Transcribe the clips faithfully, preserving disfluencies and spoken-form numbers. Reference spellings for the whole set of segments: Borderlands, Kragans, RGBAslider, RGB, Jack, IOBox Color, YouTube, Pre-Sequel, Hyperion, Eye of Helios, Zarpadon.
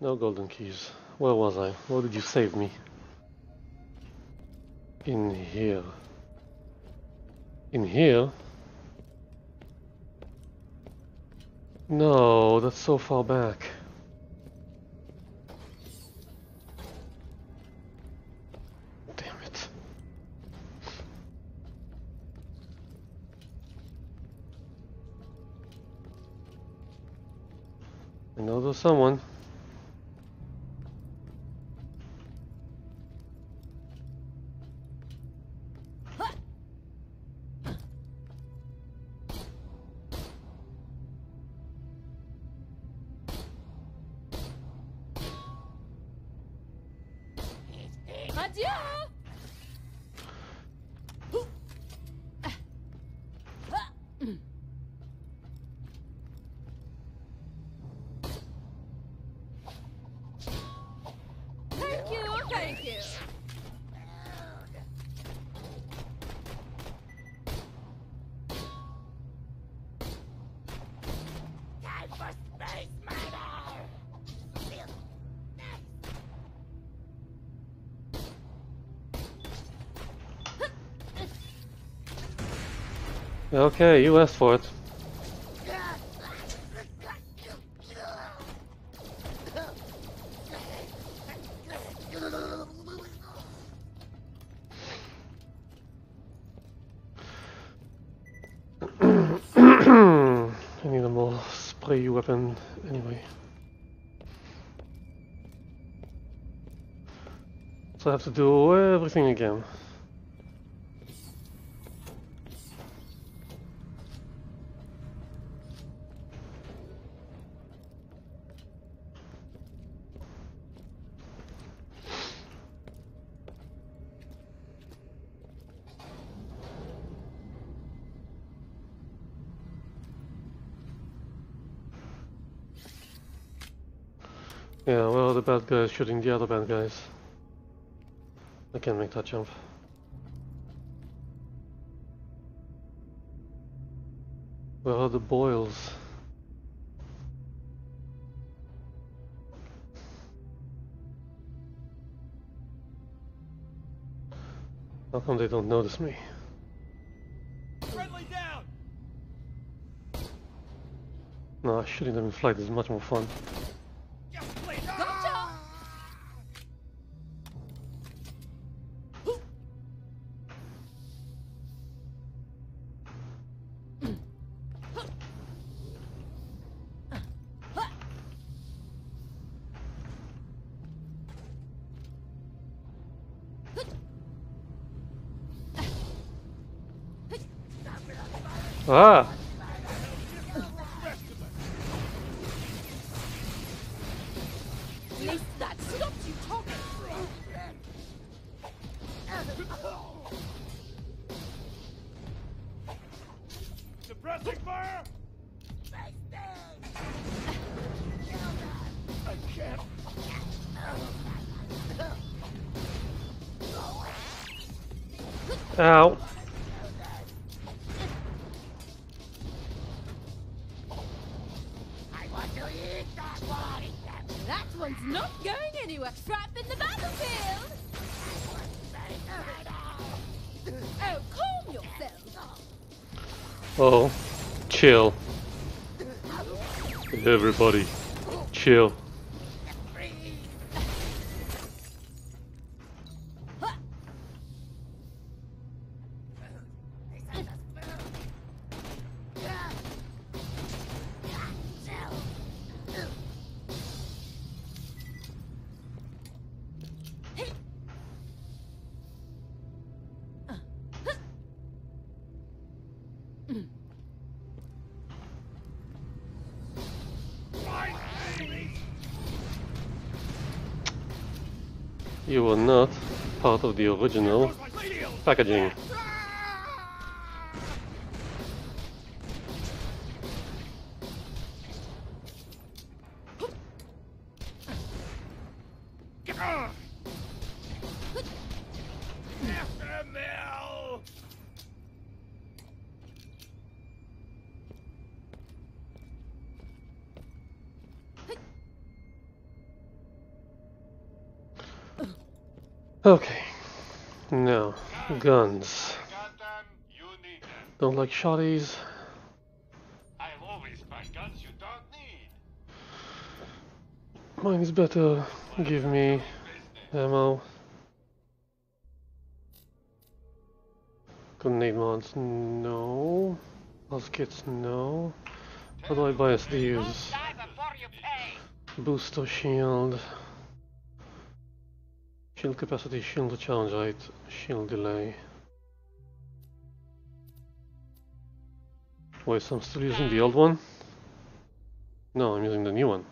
No golden keys. Where was I? Where did you save me? In here. In here? No, that's so far back. Damn it. I know there's someone. Okay, you asked for it. I need a more spray weapon anyway. So I have to do everything again. Yeah, where are the bad guys shooting the other bad guys? I can't make that jump. Where are the boils? How come they don't notice me? Friendly down! No, shooting them in flight is much more fun. Ah! Ow! Oh, chill. Everybody, chill. You were not part of the original packaging. Okay. Now, guns. Don't like shotties. I've always bought guns you don't need. Mine is better. Give me ammo. Grenade mods, no. Muskets, no. What do I buy as the use? Booster shield. Shield capacity, shield charge rate, shield delay. Wait, so I'm still using the old one? No, I'm using the new one.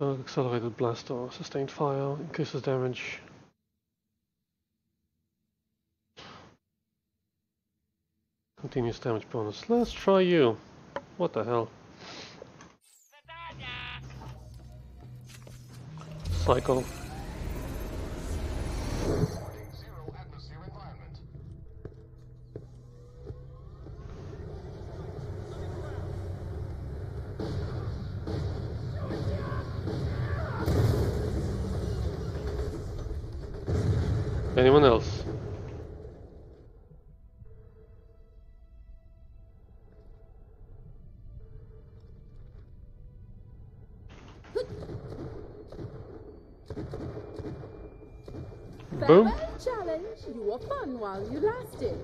Uh, accelerated blast or sustained fire, increases damage. Continuous damage bonus. Let's try you. What the hell? Psycho. Anyone else? Boom. Challenge. You were fun while you lasted.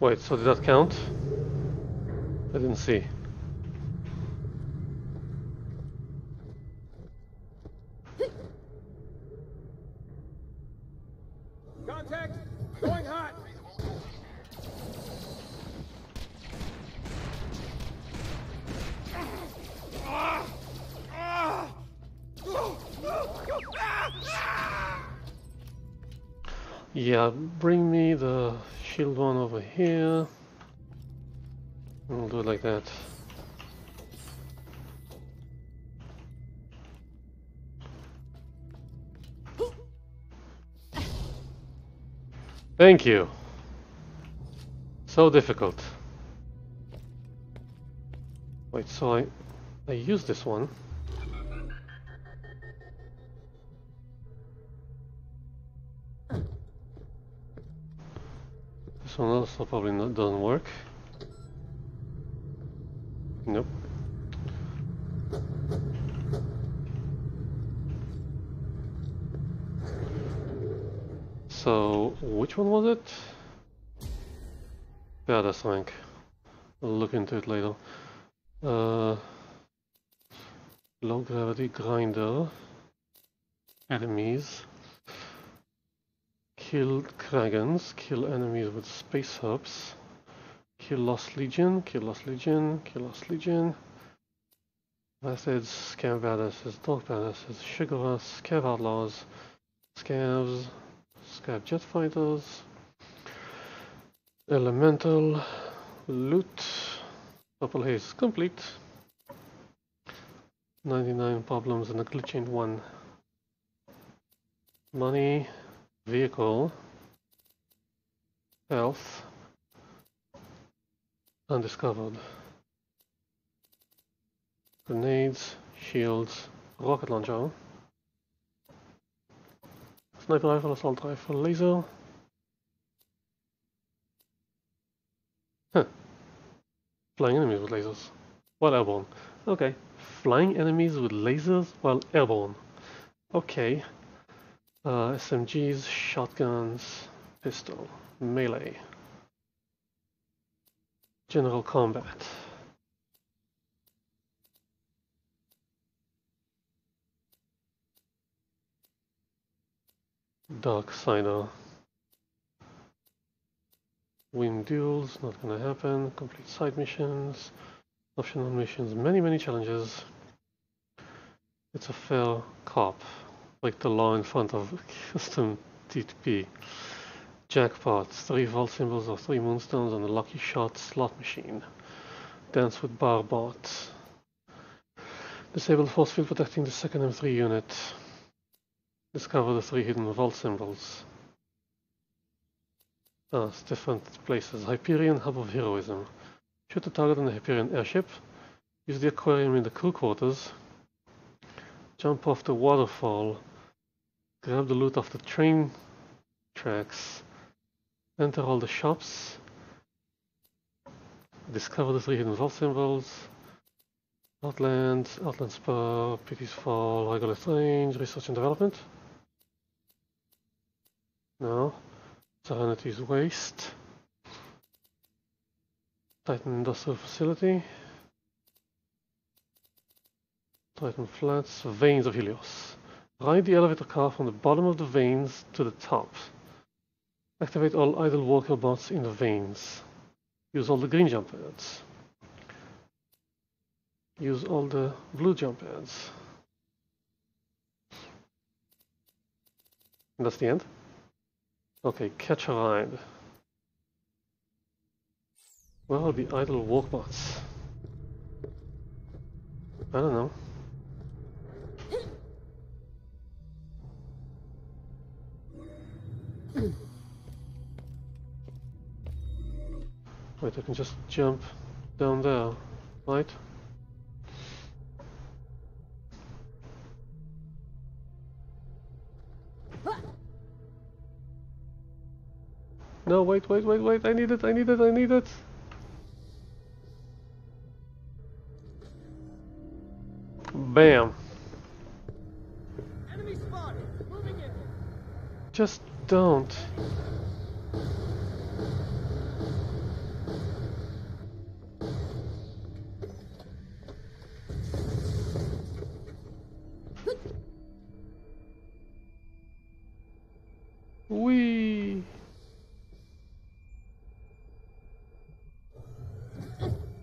Wait, so did that count? I didn't see. Yeah, bring me the shield one over here. We'll do it like that. Thank you. So difficult. Wait, so I I use this one. This one also probably not, doesn't work. Nope. So, which one was it? Yeah, that's rank. I'll look into it later. Uh, low gravity grinder. Enemies. Kill Kragans, kill enemies with space hubs, kill Lost Legion, kill Lost Legion, kill Lost Legion, Bastards, Scav Badasses, Dark Badasses, Sugar, Scav Outlaws, Scavs, Scav Jet Fighters, Elemental, Loot, Purple Haze, complete. ninety-nine problems and a glitch in one. Money. Vehicle, health, undiscovered, grenades, shields, rocket launcher, sniper rifle, assault rifle, laser. Huh. Flying enemies with lasers while airborne. Okay. Flying enemies with lasers while airborne. Okay. Uh, S M Gs, shotguns, pistol, melee, general combat. Darksider. Win duels, not gonna happen. Complete side missions, optional missions, many, many challenges. It's a fair cop. Like the law in front of custom T P. Jackpots, three vault symbols or three moonstones on the lucky shot slot machine. Dance with bar bots. Disable force field protecting the second M three unit. Discover the three hidden vault symbols. Ah, it's different places. Hyperion, Hub of Heroism. Shoot the target on the Hyperion airship. Use the aquarium in the crew quarters. Jump off the waterfall. Grab the loot off the train tracks. Enter all the shops. Discover the three hidden vault symbols. Outland, Outland Spa, Pity's Fall, Regular Strange, Research and Development. No. Serenity's Waste. Titan Industrial Facility. Titan Flats, Veins of Helios. Ride the elevator car from the bottom of the veins to the top. Activate all idle walker bots in the veins. Use all the green jump pads. Use all the blue jump pads. And that's the end? Okay, catch a ride. Where are the idle walk bots? I don't know. Wait, I can just jump down there, right? No, wait, wait, wait, wait, I need it, I need it, I need it! Bam! Enemy spotted! Moving in! Just don't.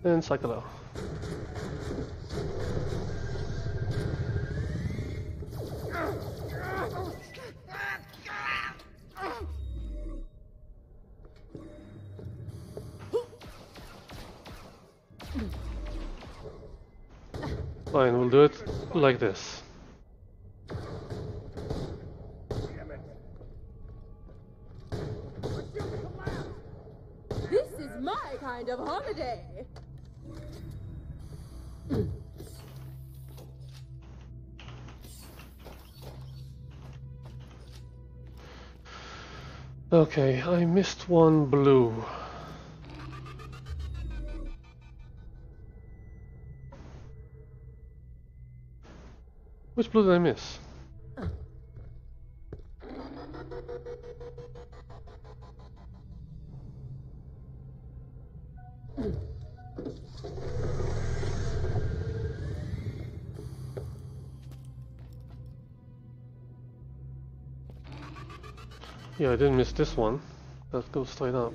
And cycle out. Fine, we'll do it like this. This is my kind of holiday. Okay, I missed one blue. Which blue did I miss? Uh. Yeah, I didn't miss this one. That goes straight up.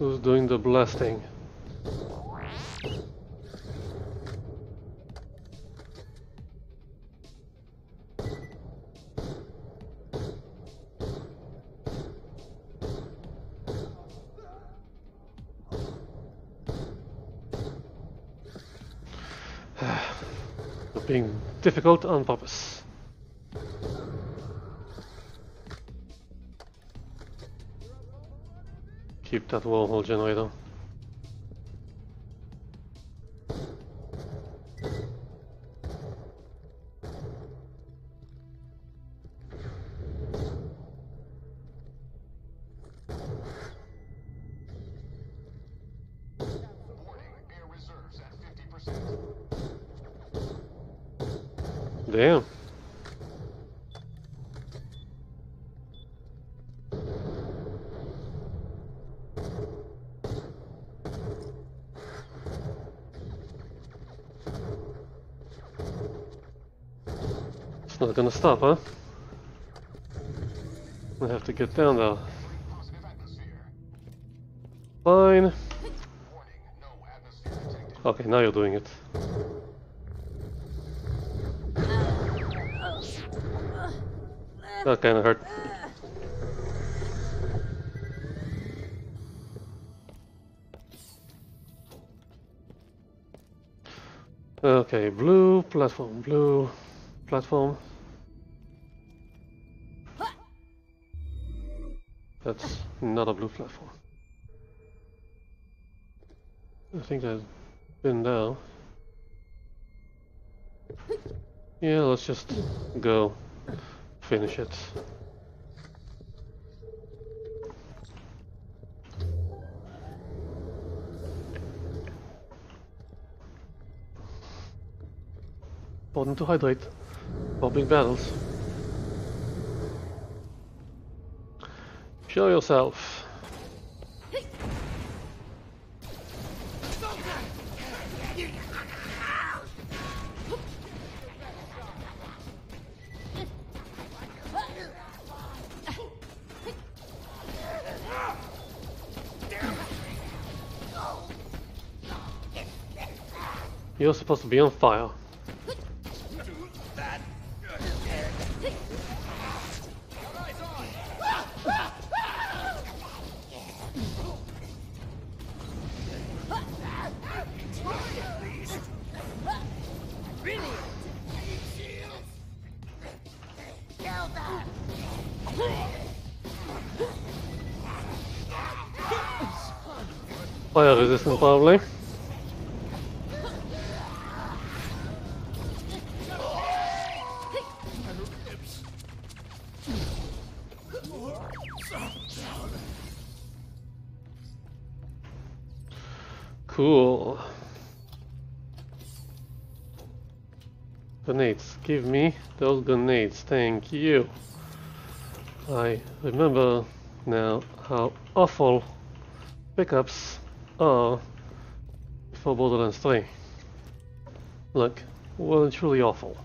Who's doing the blasting? Being difficult on purpose. Keep that wormhole generator. Damn. It's not gonna stop, huh? I have to get down though. Fine. Okay, now you're doing it. That kinda hurt. Okay, blue platform, blue platform. That's not a blue platform. I think I've been down. Yeah, let's just go finish it. Important to hydrate for big battles. Show yourself. You're supposed to be on fire. Fire resistant, probably. Cool. Grenades. Give me those grenades. Thank you. I remember now how awful pickups are for Borderlands three. Look, well, it's truly awful.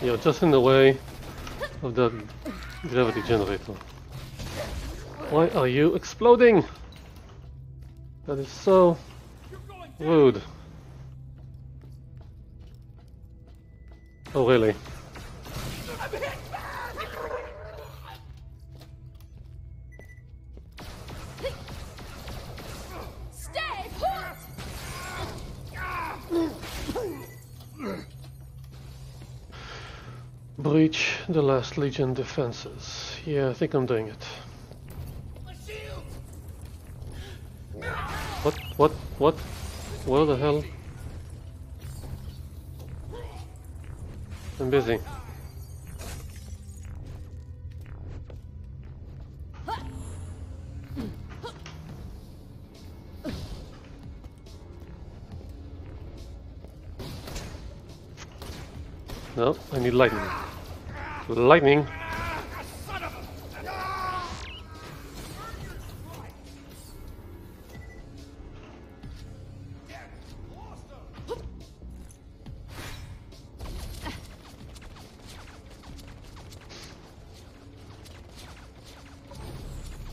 You're just in the way of that gravity generator. Why are you exploding? That is so rude. Oh, really? Breach the last Legion defenses. Yeah, I think I'm doing it. What? What? What? Where the hell? I'm busy. No, I need lightning. Lightning!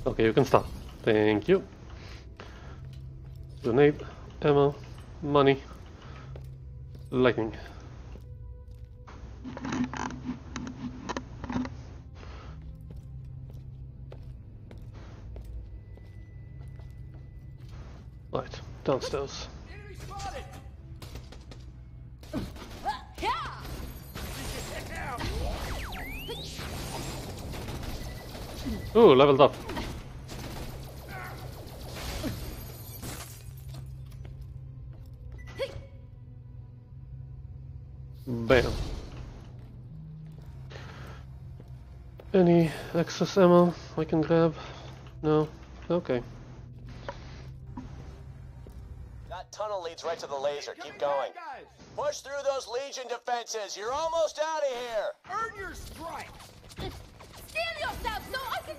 Okay, you can stop. Thank you. Grenade, ammo, money, lightning. Right, downstairs. Ooh, leveled up. Bam. Any excess ammo I can grab? No? Okay. That tunnel leads right to the laser. Keep going. Push through those Legion defenses. You're almost out of here. Earn your stripes. Stand yourself so I can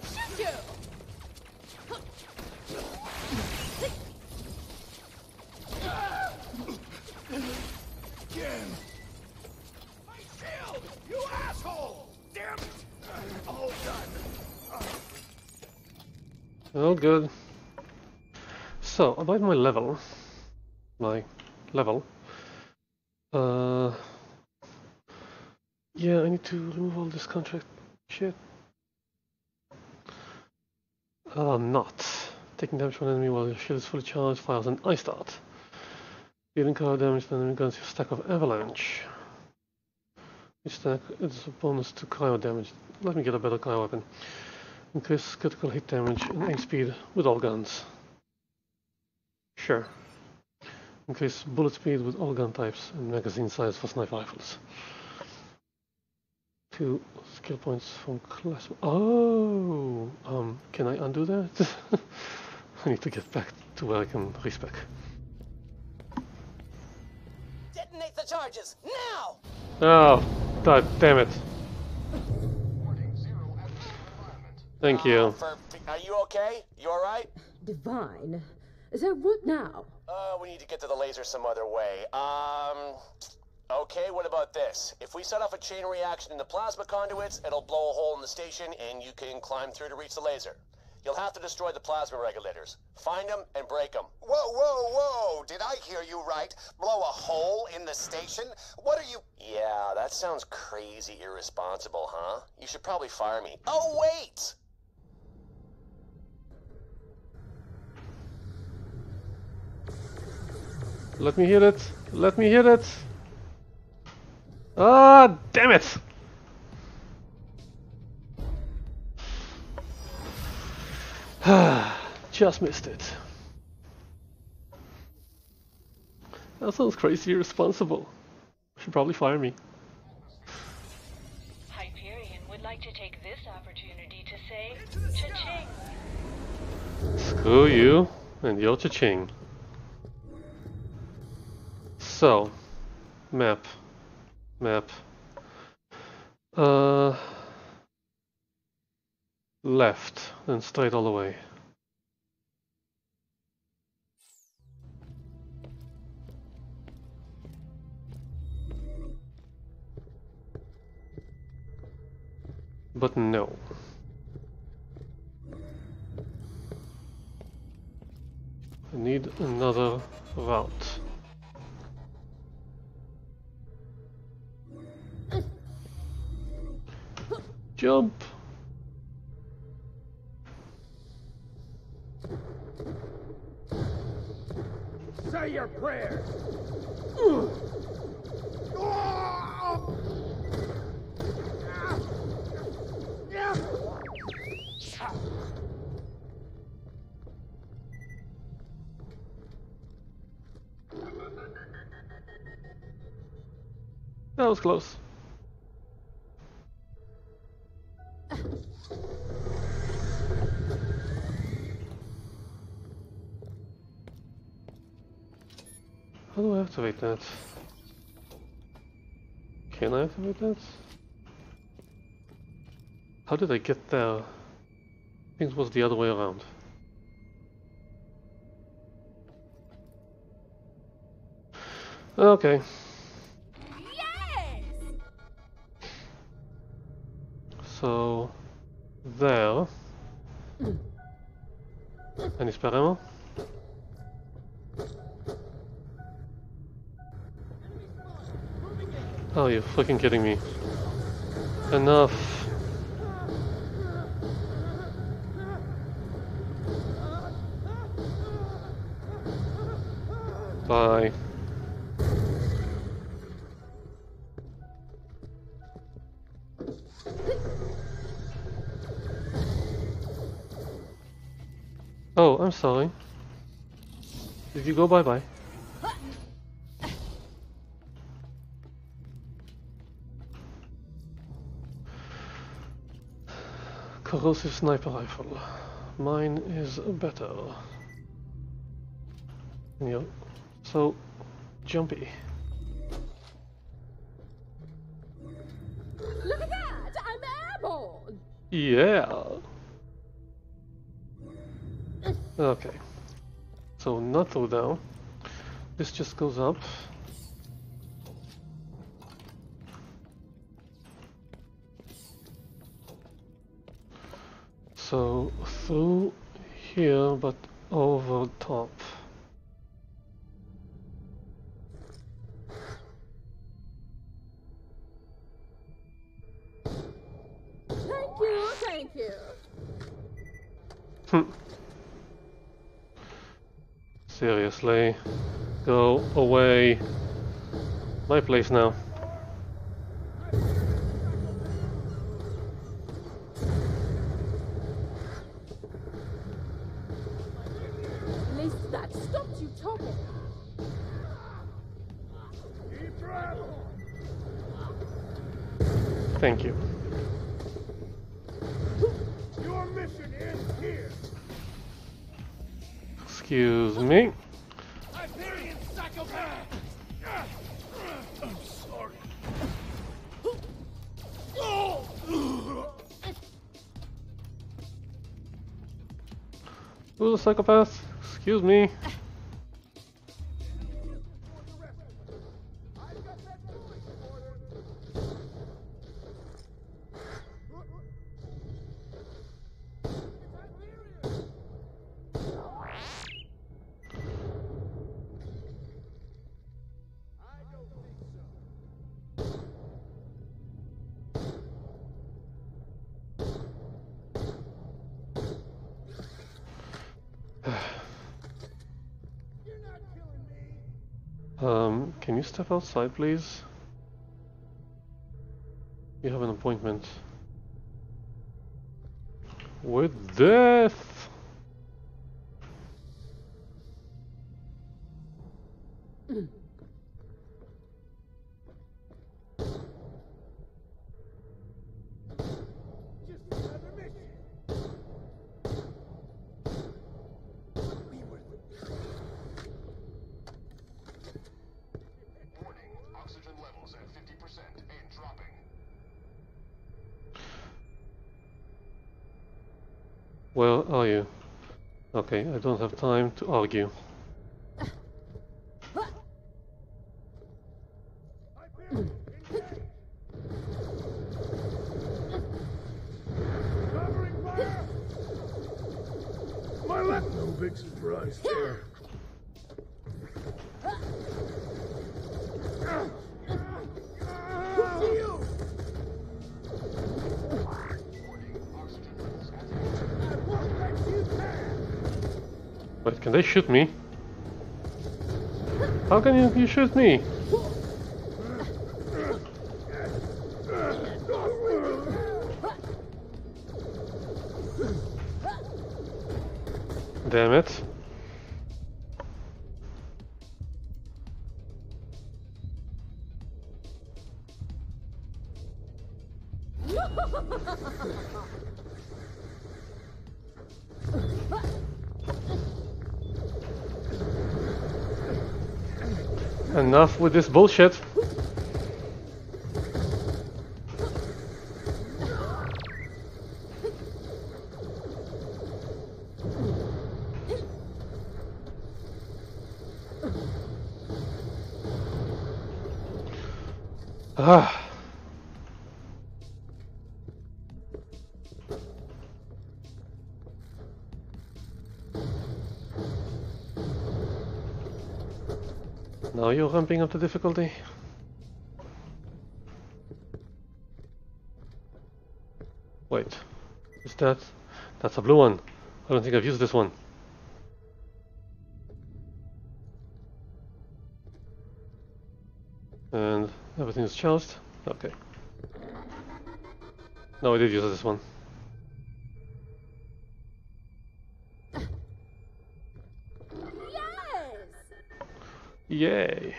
shoot you. Again. My shield, you asshole. Damn it. All done. Oh, good. So, about my level. My level. Uh, yeah, I need to remove all this contract shit. Uh, not. Taking damage from an enemy while your shield is fully charged fires an ice dart. Dealing card damage to an enemy grants you a stack of avalanche. Each stack is a bonus to cryo damage. Let me get a better cryo weapon. Increase critical hit damage and aim speed with all guns. Sure. Increase bullet speed with all gun types and magazine size for sniper rifles. Two skill points from class. Oh, um, can I undo that? I need to get back to where I can respec. Detonate the charges now! Oh, god damn it! Thank you. Uh, for, are you okay? You all right? Divine. So what now? Uh, we need to get to the laser some other way. Um, okay, what about this? If we set off a chain reaction in the plasma conduits, it'll blow a hole in the station and you can climb through to reach the laser. You'll have to destroy the plasma regulators. Find them and break them. Whoa, whoa, whoa! Did I hear you right? Blow a hole in the station? What are you... Yeah, that sounds crazy irresponsible, huh? You should probably fire me. Oh, wait! Let me hear it. Let me hear it. Ah, damn it. Just missed it. That sounds crazy irresponsible. Should probably fire me. Hyperion would like to take this opportunity to say cha-ching. Screw you and your cha-ching. So, map, map, uh, left, then straight all the way. But no. I need another route. Jump. Say your prayer. That was close. How do I activate that? Can I activate that? How did I get there? I think it was the other way around. Okay. Yes! So... there... any spare ammo? Oh, you're fucking kidding me. Enough. Bye. sorry. Did you go bye-bye? Corrosive sniper rifle. Mine is better. Yep. So jumpy. Look at that! I'm airborne! Yeah. Okay. So not through down. This just goes up. So through here, but over top. Thank you, thank you. Hmm. Seriously, go away. My place now. At least that stopped you talking. Thank you. Your mission is here. Excuse me. Hyperion psychopath. I'm sorry. Who's a psychopath? Excuse me. Um, can you step outside, please? You have an appointment with death. Mm. Where are you? Okay, I don't have time to argue. My left, no big surprise there. Wait, can they shoot me? How can you, you shoot me? Damn it. Enough with this bullshit. Ah. Now you're ramping up the difficulty. Wait, is that... that's a blue one. I don't think I've used this one. And everything is charged. Okay. No, I did use this one. Yay.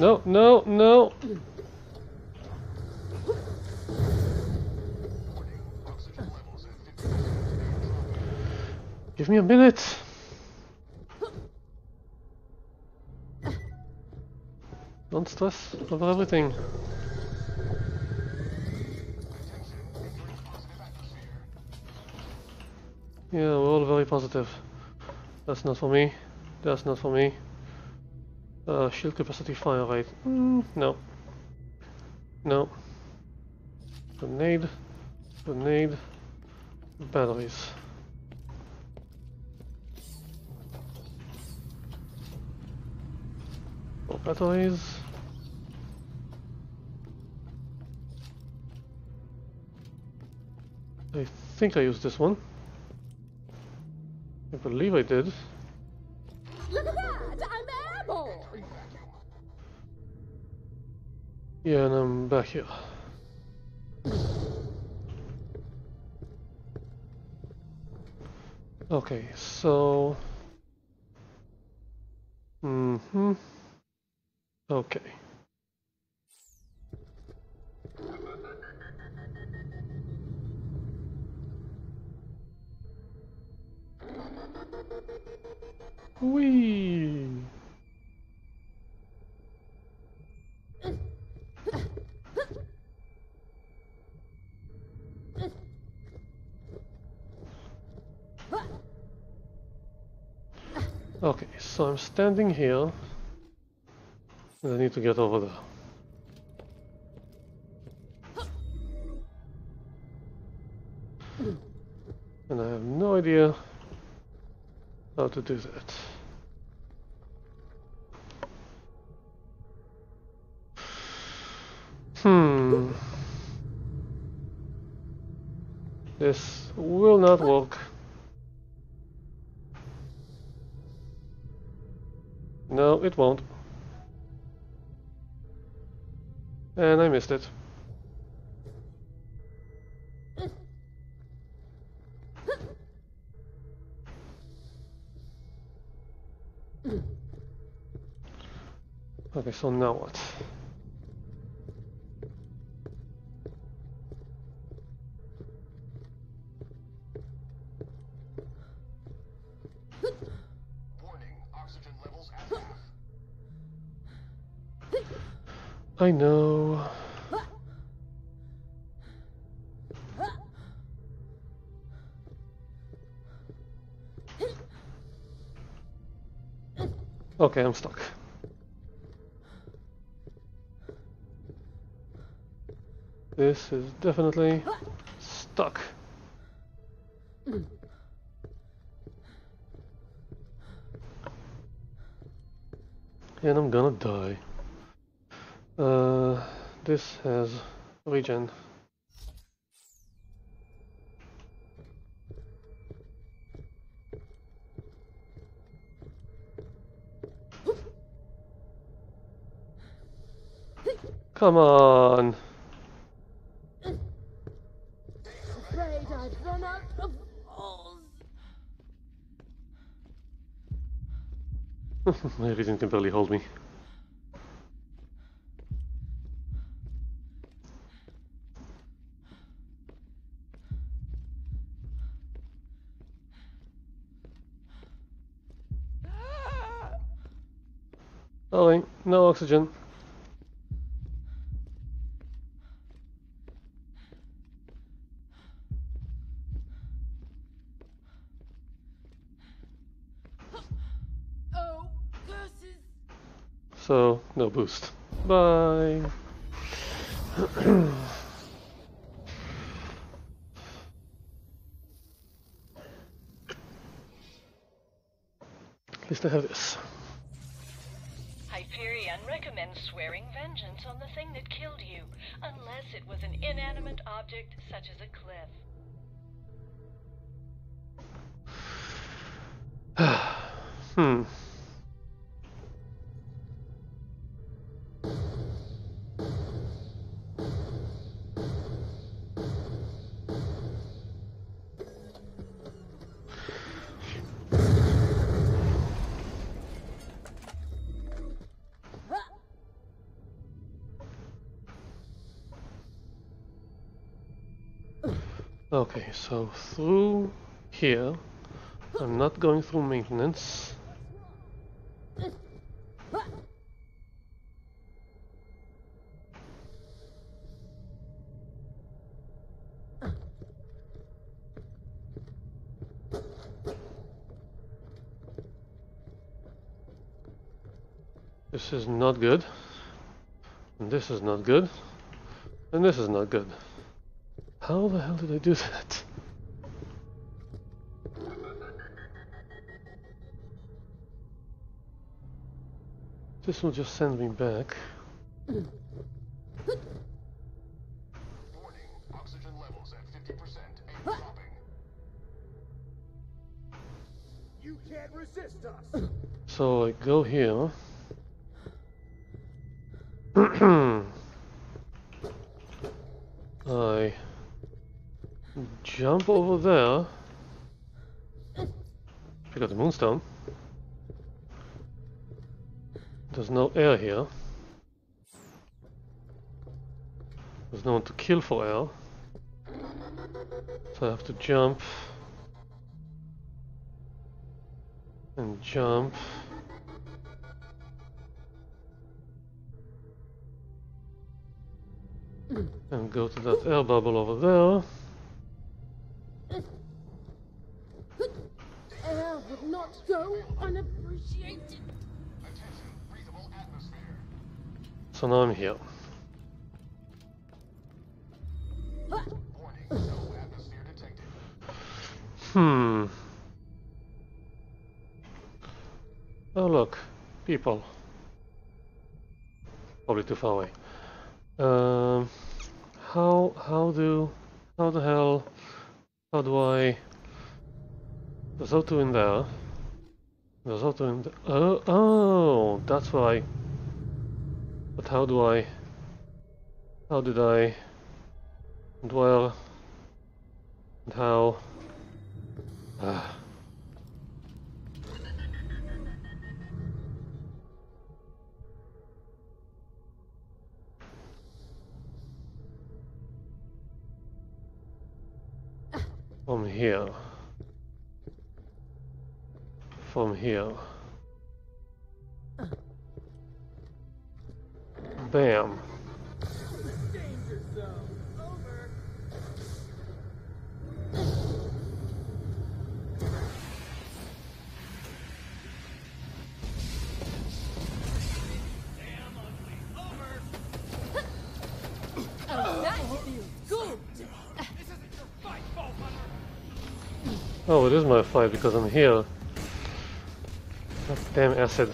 No, no, no. Give me a minute. Don't stress over everything. Yeah, we're all very positive. That's not for me. That's not for me. Uh, shield capacity, fire rate. Mm, no. No. Grenade. Grenade. Batteries. More batteries. I think I used this one. I believe I did. Look at that! I'm able! Yeah, and I'm back here. Okay, so... Mm-hmm. Okay. Whee! Okay, so I'm standing here, and I need to get over there. And I have no idea how to do that. Hmm. This will not work. No, it won't. And I missed it. Okay, so now what? I know. Okay, I'm stuck. This is definitely stuck. And I'm gonna die. Uh, this has regen. Come on. Afraid I've run out of balls. My reason can barely hold me. Oh, no oxygen. Oh, curses. So, no boost. Bye. At least I have this. Hyperion recommends swearing vengeance on the thing that killed you, unless it was an inanimate object such as a cliff. Hmm. Okay, so through here, I'm not going through maintenance. This is not good. And this is not good. And this is not good. How the hell did I do that? This will just send me back. Warning, oxygen levels at fifty percent and dropping. You can't resist us. So I go here. I jump over there, pick up the moonstone. There's no air here. There's no one to kill for air. So I have to jump and jump. And go to that air bubble over there. Air would not go unappreciated. Attention, breathable atmosphere. So now I'm here. Warning, no atmosphere detected. Hmm. Oh look, people. Probably too far away. Um, how how do how the hell how do I? There's auto in there. There's auto in there. Oh, oh, that's why. But how do I? How did I? And where? And how? Ah. From here, from here, bam. Danger zone. Over. Damn ugly. Over. Oh, that feels good. This isn't your fight, ball hunter. Oh, it is my fight because I'm here. That damn acid.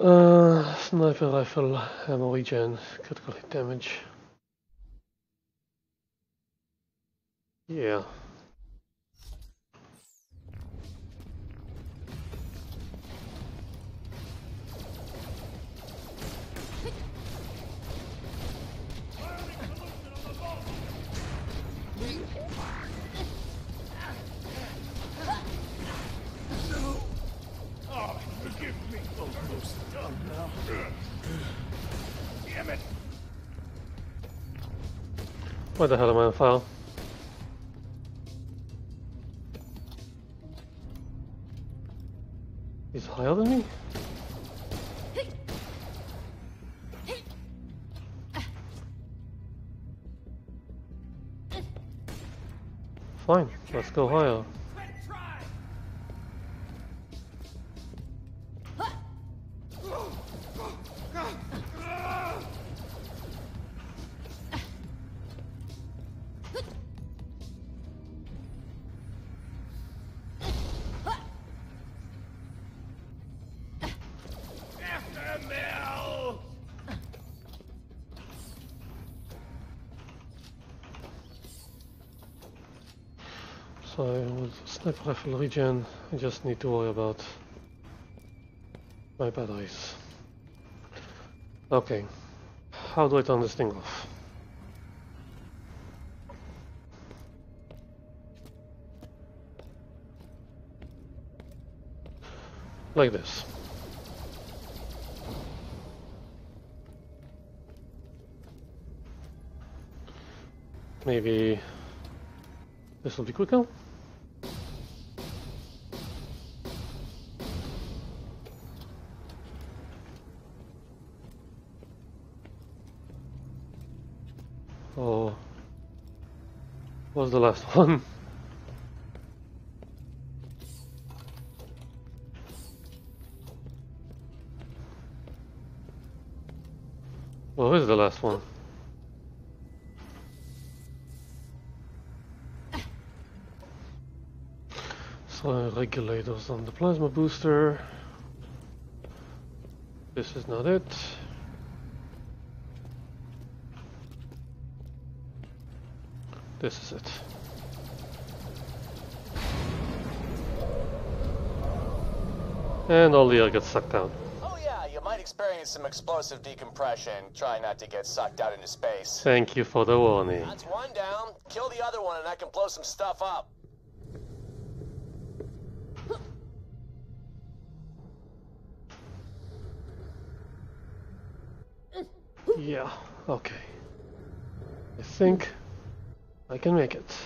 Uh, sniper rifle, ammo regen, critical hit damage. Yeah. Damn it! Why the hell am I on fire? He's higher than me? Fine, let's go higher. So with sniper rifle regen, I just need to worry about my batteries. Okay, how do I turn this thing off? Like this. Maybe this will be quicker. Oh, what was the last one? What is the last one? So regulators on the plasma booster. This is not it. This is it. And all the air gets sucked down. Oh yeah, you might experience some explosive decompression. Try not to get sucked out into space. Thank you for the warning. That's one down. Kill the other one and I can blow some stuff up. Yeah, okay. I think I can make it.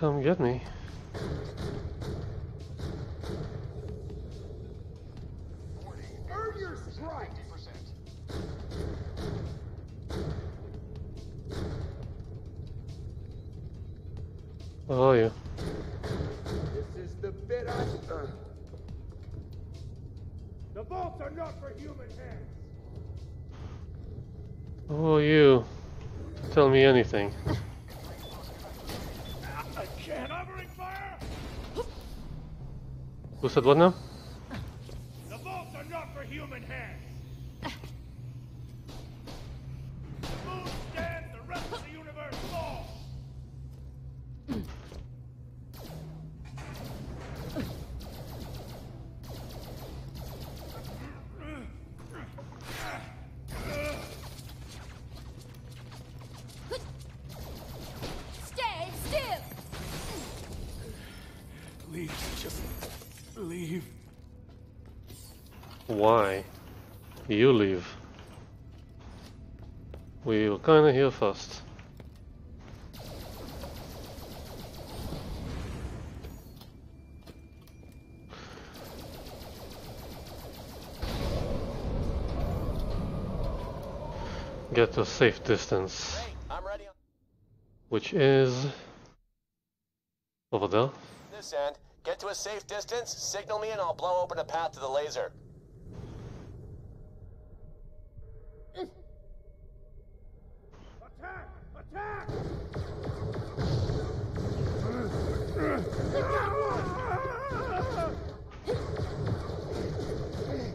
Come get me. Earn your strike. Oh yeah. This is the bit I uh. The bolts are not for human hands. Oh, you tell me anything. Who said what now? The bolts are not for human hands. The moon stands, the rest of the universe falls. Stay still. Leave, just leave. Why? You leave. We were kinda here first. Get to a safe distance. Hey, I'm ready. Which is over there. This end. Get to a safe distance, signal me, and I'll blow open a path to the laser. Attack! Attack!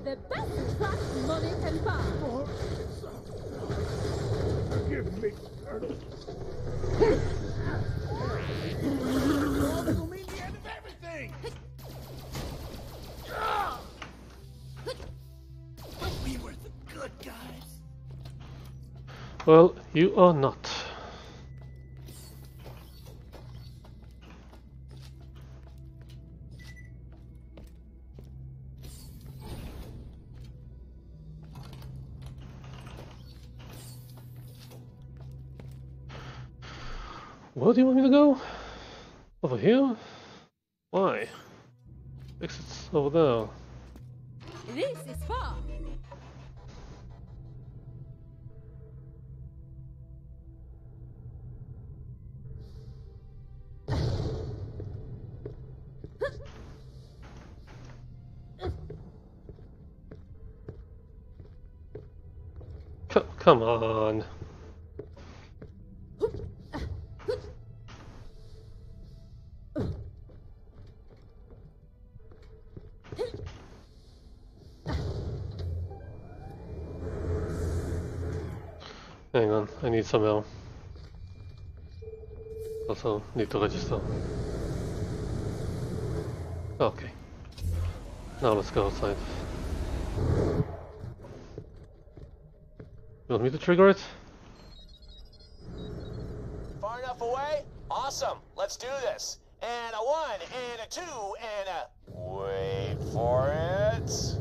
The best class money can buy. Forgive me, Colonel. We were the good guys. Well, you are not. Where do you want me to go? Over here? Why? Exit's over there. This is far. C come on. Hang on, I need some help. Also, need to register. Okay. Now let's go outside. You want me to trigger it? Far enough away? Awesome! Let's do this! And a one, and a two, and a... Wait for it...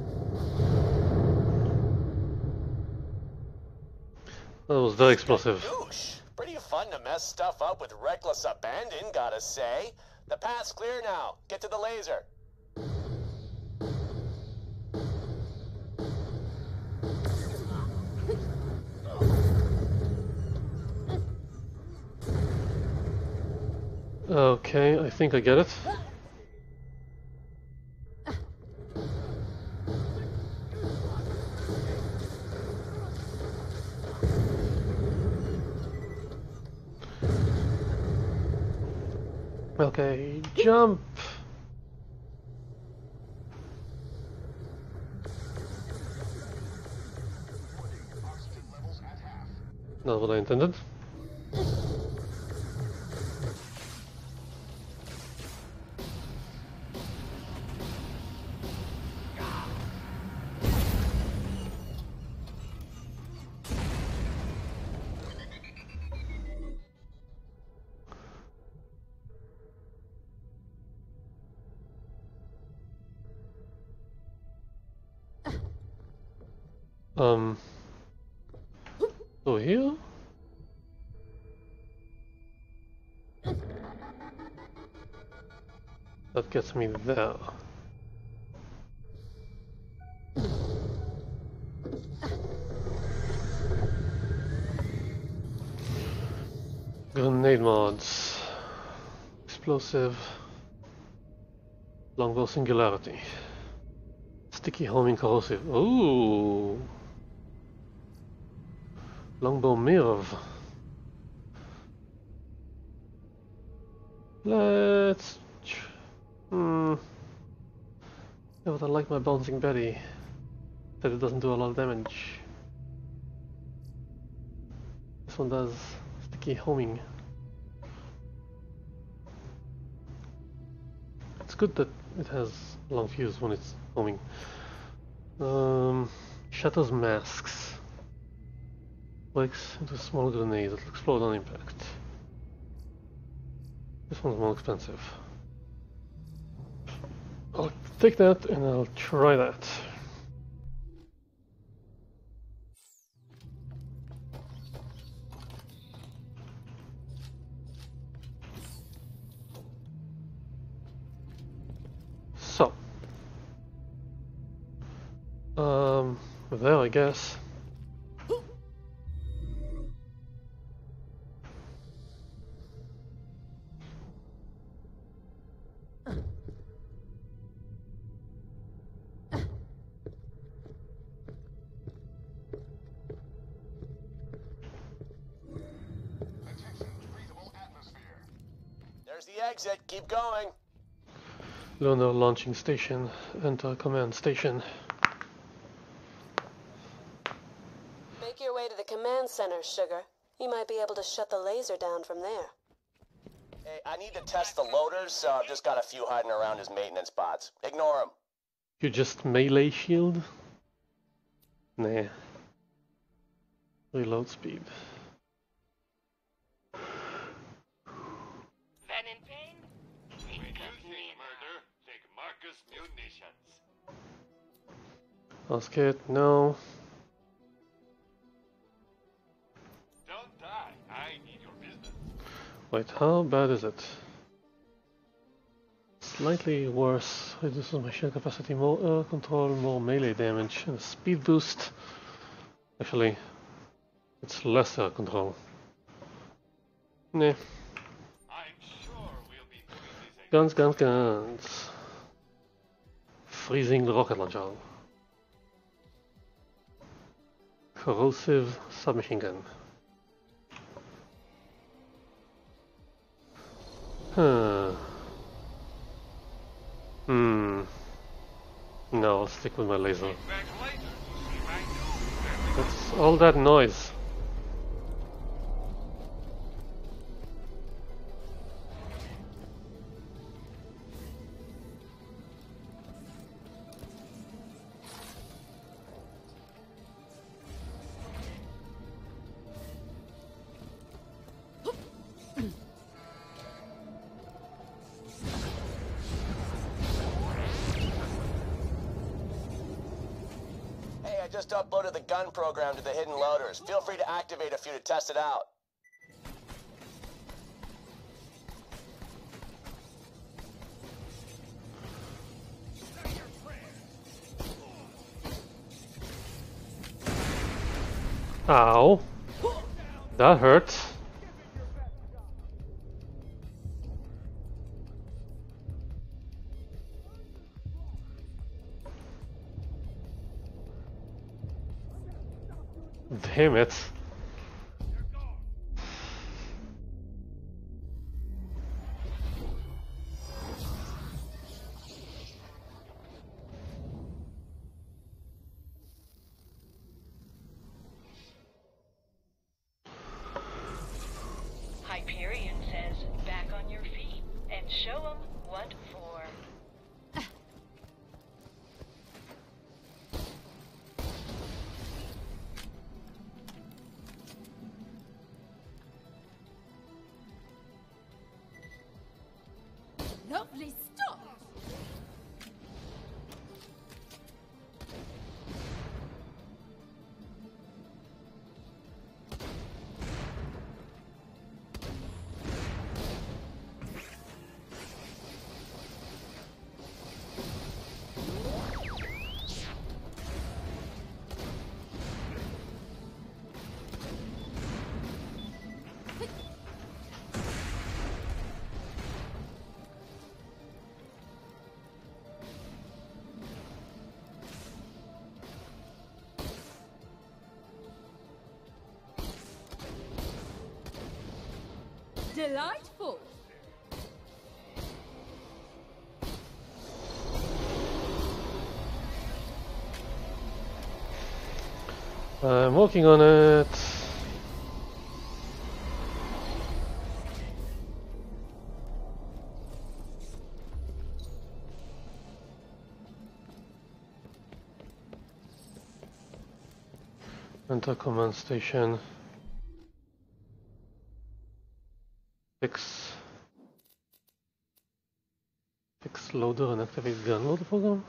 That was very explosive. Pretty fun to mess stuff up with reckless abandon, gotta say. The path's clear now. Get to the laser. Okay, I think I get it. Okay, jump! Not what I intended. Um, oh, here? That gets me there. Grenade mods. Explosive. Longbow singularity. Sticky homing corrosive. Ooh! Longbow Mirv. Let's... Hmm... Yeah, but I like my Bouncing Betty. Said it doesn't do a lot of damage. This one does. Sticky homing. It's good that it has long fuse when it's homing. Um, shatters masks. Breaks into small grenades that will explode on impact. This one's more expensive. I'll take that and I'll try that. So. Um, there I guess. Exit, keep going. Lunar launching station, enter command station. Make your way to the command center, sugar. You might be able to shut the laser down from there. Hey, I need to test the loaders, so I've just got a few hiding around as maintenance bots. Ignore them. You just melee shield? Nah. Reload speed. Ask it, no. Don't die. I need your business. Wait, how bad is it? Slightly worse. Reduces my shell capacity, more air control, more melee damage, and a speed boost. Actually, it's less air control. Nah. I'm sure we'll be doing this again. Guns, guns, guns. Freezing the rocket launcher. Corrosive submachine gun. Huh. Hmm. No, I'll stick with my laser. That's all that noise. I just uploaded the gun program to the hidden loaders. Feel free to activate a few to test it out. Ow. That hurts. Damn it. Hyperion says, back on your feet and show them what for. Lovely stuff. Delightful. I'm working on it. Enter command station. Fix, fix loader and activate gun loader program.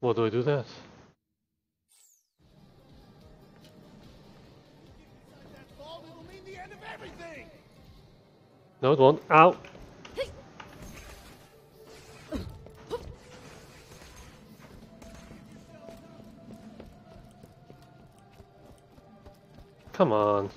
What do I do that? No, it won't. Ow. Come on.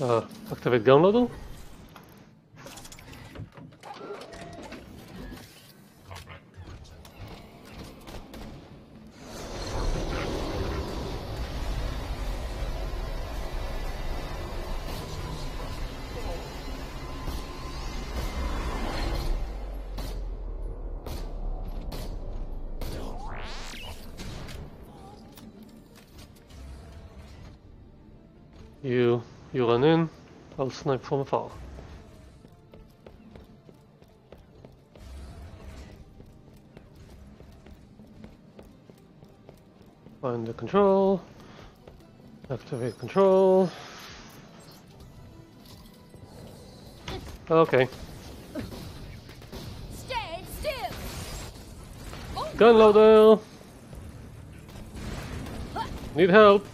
Uh, activate gun loader? You, you run in, I'll snipe from afar. Find the control, activate control. Okay. Stay still. Gun loader! Need help!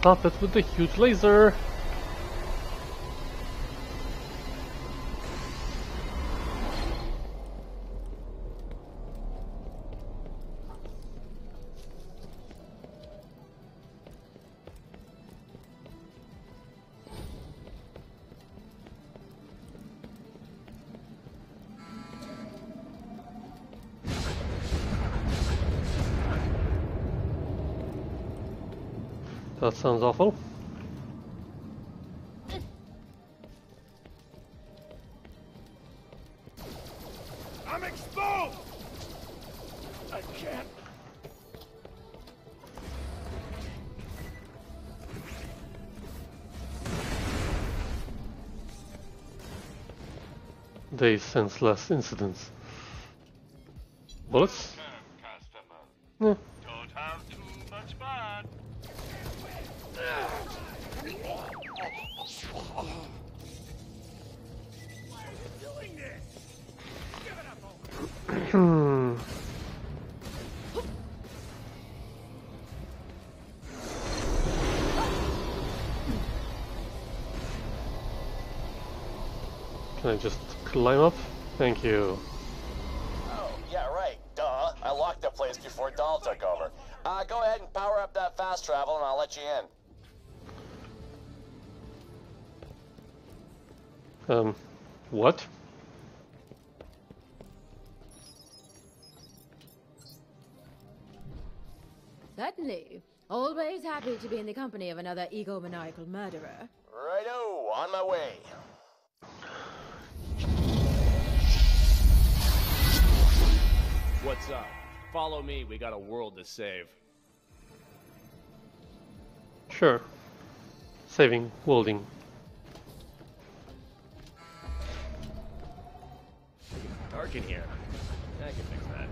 Stop it with the huge laser. That sounds awful. I'm exposed. I can't. They senseless incidents. Bullets? Yeah. Hmm. Can I just climb up? Thank you. Oh, yeah, right. Duh. I locked the place before Dahl took over. Uh, go ahead and power up that fast travel and I'll let you in. Um, what? Certainly. Always happy to be in the company of another egomaniacal murderer. Righto, on my way. What's up? Follow me, we got a world to save. Sure. Saving, worlding. Dark in here. I can fix that.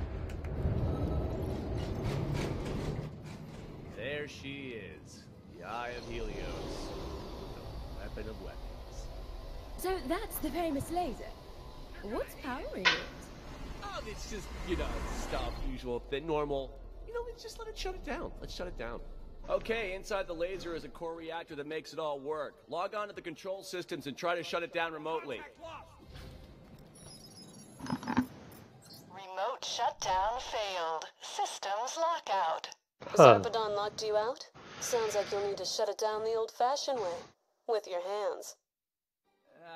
There she is, the Eye of Helios, the weapon of weapons. So that's the famous laser. What's powering it? Oh, it's just, you know, stuff, usual, thin, normal. You know, let's just let it shut it down. Let's shut it down. Okay, inside the laser is a core reactor that makes it all work. Log on to the control systems and try to shut it down remotely. Remote shutdown failed. Systems lockout. Huh. Zarpadon locked you out? Sounds like you'll need to shut it down the old-fashioned way. With your hands. Oh,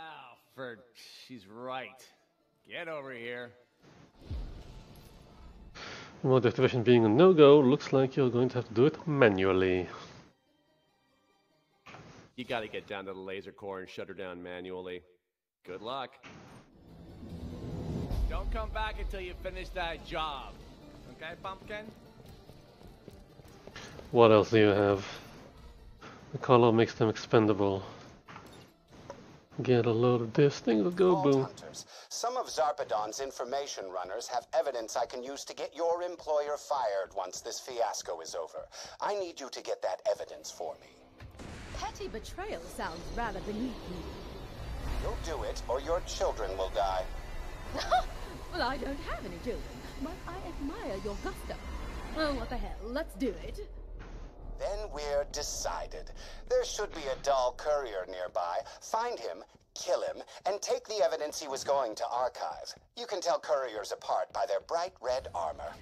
for... she's right. Get over here. Remote activation being a no-go, looks like you're going to have to do it manually. You gotta get down to the laser core and shut her down manually. Good luck. Don't come back until you finish that job. Okay, Pumpkin? What else do you have? The color makes them expendable. Get a load of this thing that go boom. Hunters. Some of Zarpadon's information runners have evidence I can use to get your employer fired once this fiasco is over. I need you to get that evidence for me. Petty betrayal sounds rather beneath me. You'll do it or your children will die. Well, I don't have any children, but I admire your gusto. Oh, what the hell, let's do it. Then we're decided. There should be a Dahl courier nearby. Find him, kill him, and take the evidence he was going to archive. You can tell couriers apart by their bright red armor.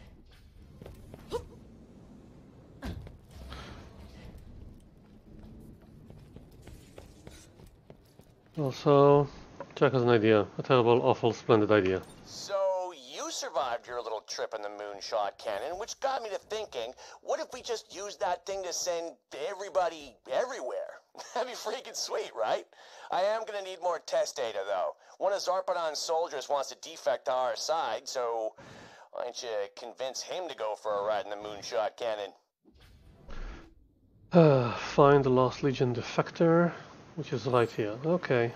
Also, Jack has an idea. A terrible, awful, splendid idea. So, you survived your little trip in the moonshot cannon, which got me to thinking, what if we just used that thing to send everybody everywhere? That'd be freaking sweet, right? I am gonna need more test data, though. One of Zarpadon's soldiers wants to defect to our side, so why don't you convince him to go for a ride in the moonshot cannon? Uh, find the Lost Legion defector, which is right here. Okay.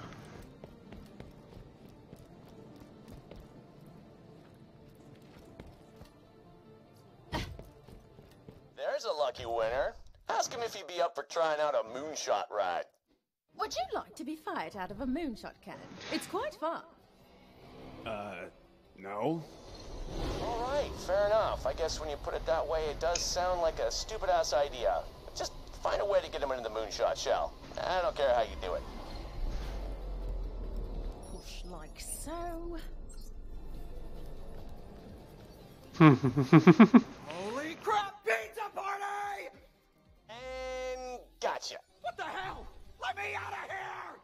There's a lucky winner. Ask him if he'd be up for trying out a moonshot ride. Would you like to be fired out of a moonshot cannon? It's quite fun. Uh, no. Alright, fair enough. I guess when you put it that way, it does sound like a stupid-ass idea. Just find a way to get him into the moonshot shell. I don't care how you do it. Push like so. Holy crap! Party! And gotcha. What the hell? Let me out of here!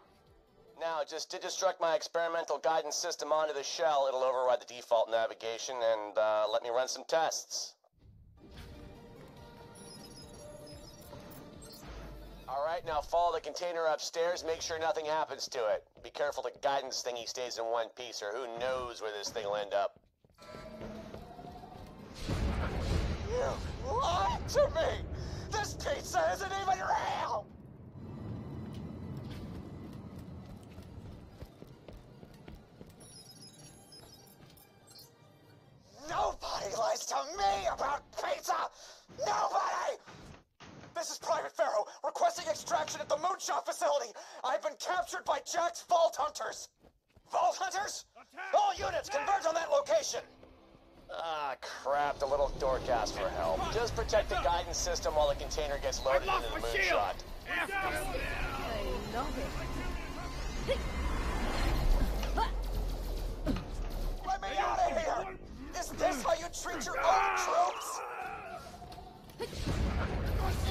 Now, just to destruct my experimental guidance system onto the shell, it'll override the default navigation and uh, let me run some tests. All right, now follow the container upstairs. Make sure nothing happens to it. Be careful the guidance thingy stays in one piece, or who knows where this thing will end up. You lied to me! This pizza isn't even real! Nobody lies to me about pizza! Nobody! This is Private Pharaoh, requesting extraction at the Moonshot facility! I've been captured by Jack's Vault Hunters! Vault Hunters? Attack! All units, attack! Converge on that location! Ah, crap, the little dork asked for help. Just protect the guidance system while the container gets loaded into the Moonshot. I love it. Let me out of here! Is this how you treat your own troops?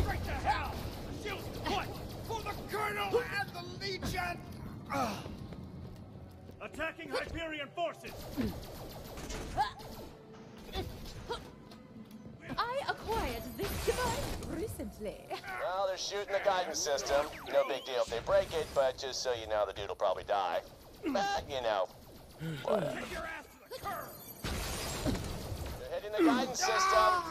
Straight to hell! The shield's put for the Colonel and the Legion! Attacking Hyperion forces! I acquired this device recently. Well, they're shooting the guidance system. No big deal if they break it, but just so you know, the dude will probably die. But, you know, whatever. Take your ass to the curb! They're hitting the guidance system.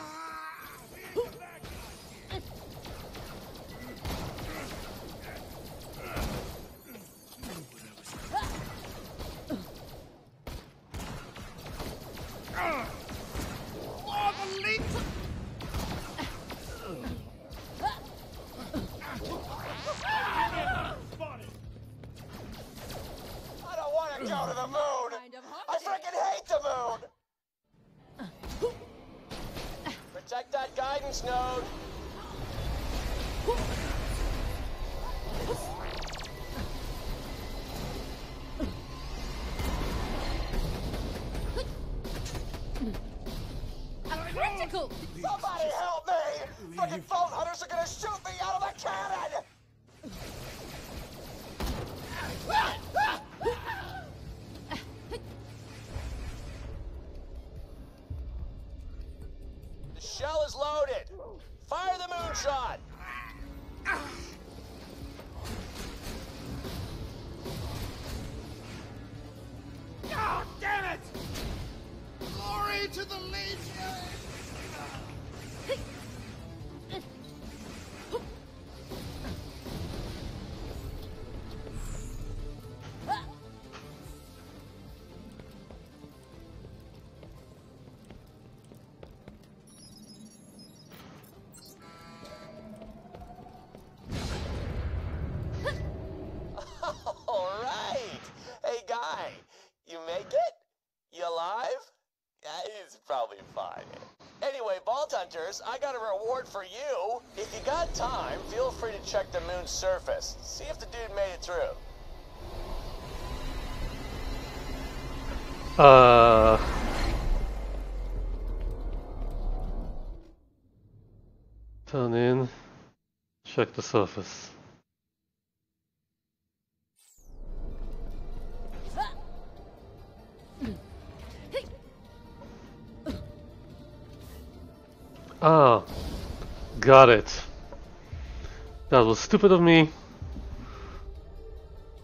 Snowed. I'm critical! Somebody help me! Leave. Fucking phone hunters are gonna shoot me out of a cannon! I got a reward for you. If you got time, feel free to check the moon's surface. See if the dude made it through. Uh... Turn in. Check the surface. Oh, got it. That was stupid of me,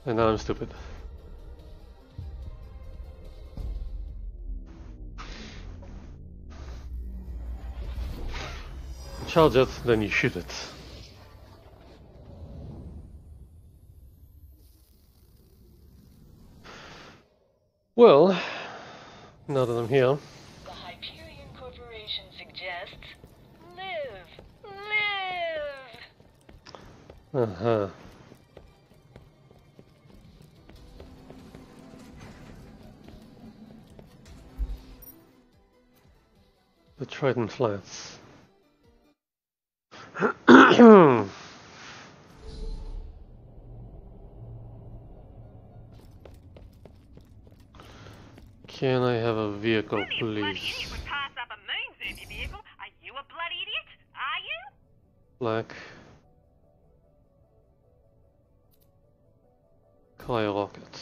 and now I'm stupid. Charge it, then you shoot it. Well, now that I'm here. Uh-huh. The Trident Flats. Can I have a vehicle, please? Black. Fire rocket.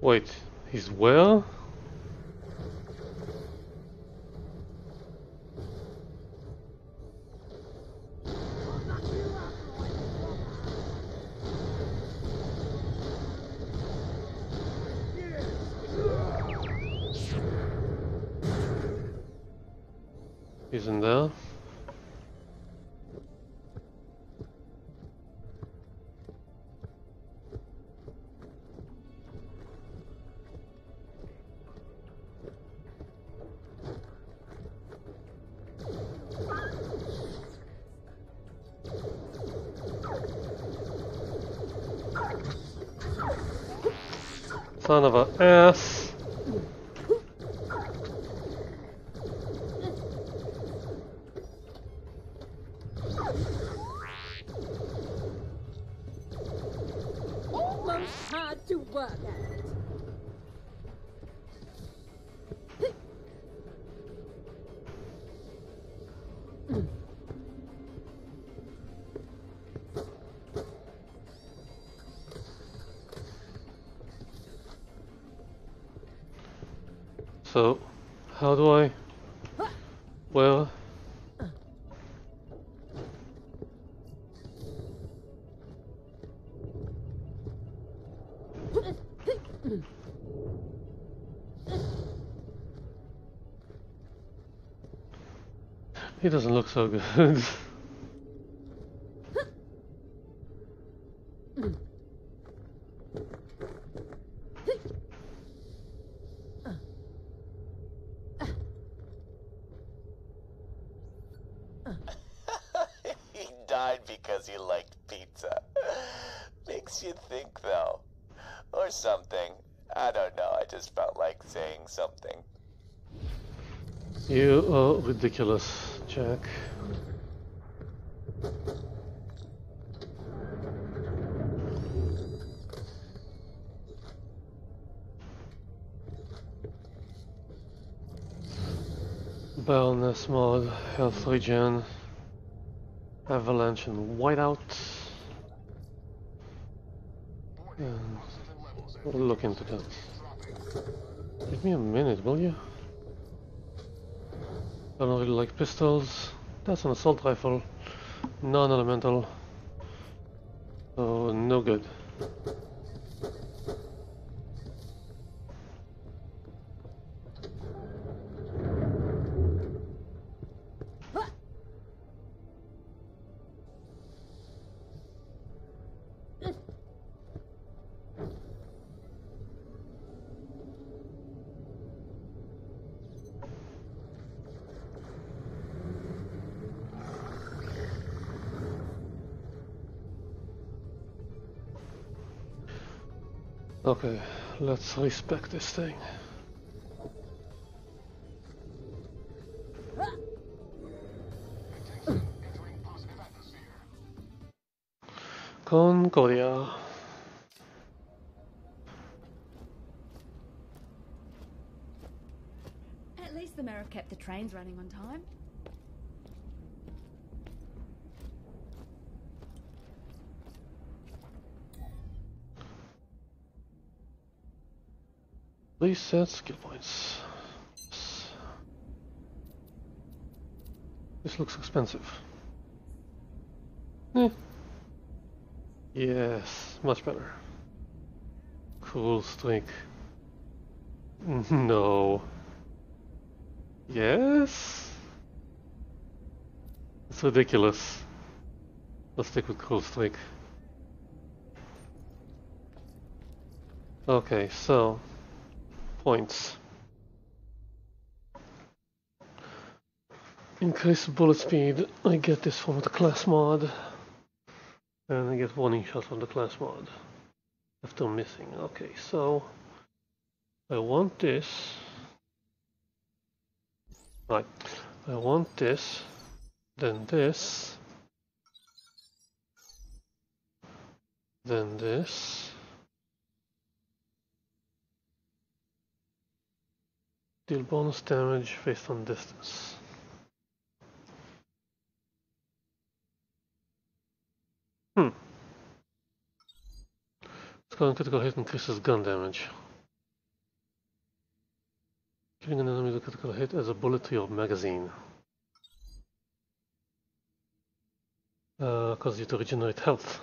Wait, he's well? Isn't there? Son of a ass. Almost hard to work at it. So, how do I? Well, he doesn't look so good. He died because he liked pizza. Makes you think, though. Or something. I don't know, I just felt like saying something. You are ridiculous, Jack. Wellness mod, health regen, avalanche and whiteout. And we'll look into that. Give me a minute, will you? I don't really like pistols. That's an assault rifle, non-elemental. Oh, no good. Okay, let's respect this thing. Concordia. At least the mayor kept the trains running on time. Reset skill points. This looks expensive. Eh. Yes, much better. Cool streak. No. Yes? It's ridiculous. Let's stick with cool streak. Okay, so... points. Increase bullet speed. I get this from the class mod. And I get warning shot from the class mod. After missing. Okay, so I want this. Right. I want this. Then this. Then this. Deal bonus damage based on distance. Hmm. Scoring critical hit increases gun damage. Killing an enemy with a critical hit as a bullet to your magazine. Uh, causes you to regenerate health.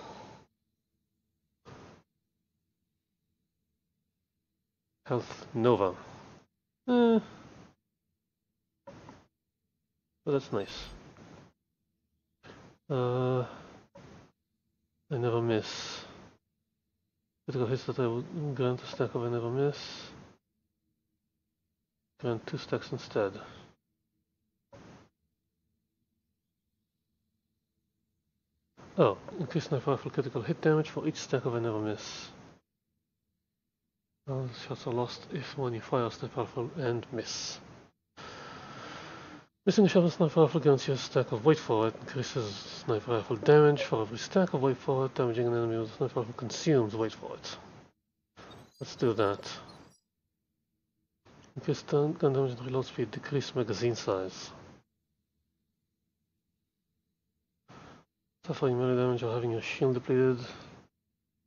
Health Nova. Eh. Well, that's nice. Uh, I never miss. Critical hits that I would grant a stack of I never miss. Grant two stacks instead. Oh, increase knife rifle critical hit damage for each stack of I never miss. All shots are lost if when you fire a sniper rifle and miss. Missing a shot with a sniper rifle grants you a stack of wait for it, increases sniper rifle damage for every stack of wait for it, damaging an enemy with a sniper rifle consumes wait for it. Let's do that. Increase gun damage and reload speed, decrease magazine size. Suffering melee damage or having your shield depleted,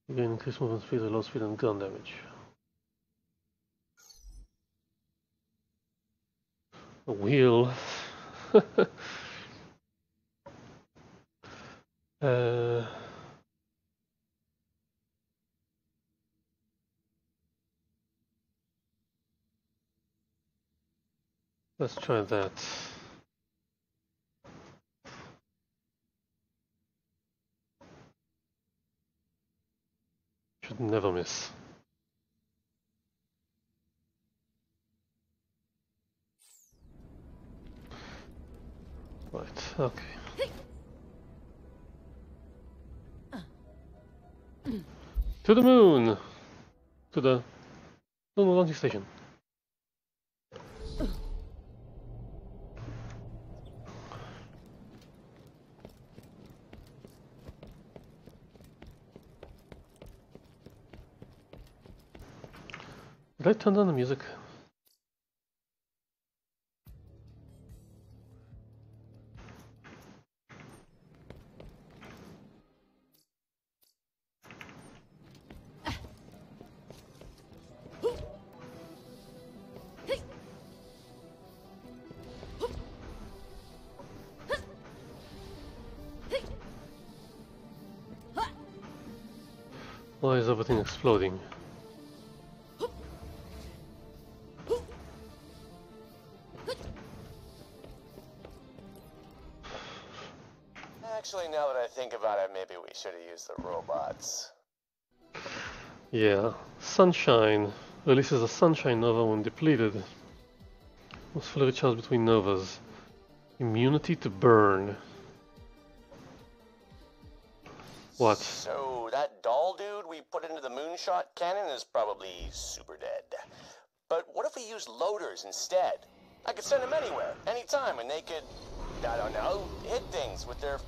you gain increased movement speed, reload speed, and gun damage. A wheel. uh, let's try that. Should never miss. Right, okay. To the moon! To the lunar launching station. Did I turn down the music? Why is everything exploding? Actually, now that I think about it, maybe we should have used the robots. Yeah, Sunshine releases a Sunshine Nova when depleted. Must fully recharge between Novas. Immunity to burn. What? So that doll dude we put into the moonshot cannon is probably super dead. But what if we use loaders instead? I could send them anywhere, anytime, and they could, I don't know, hit things with their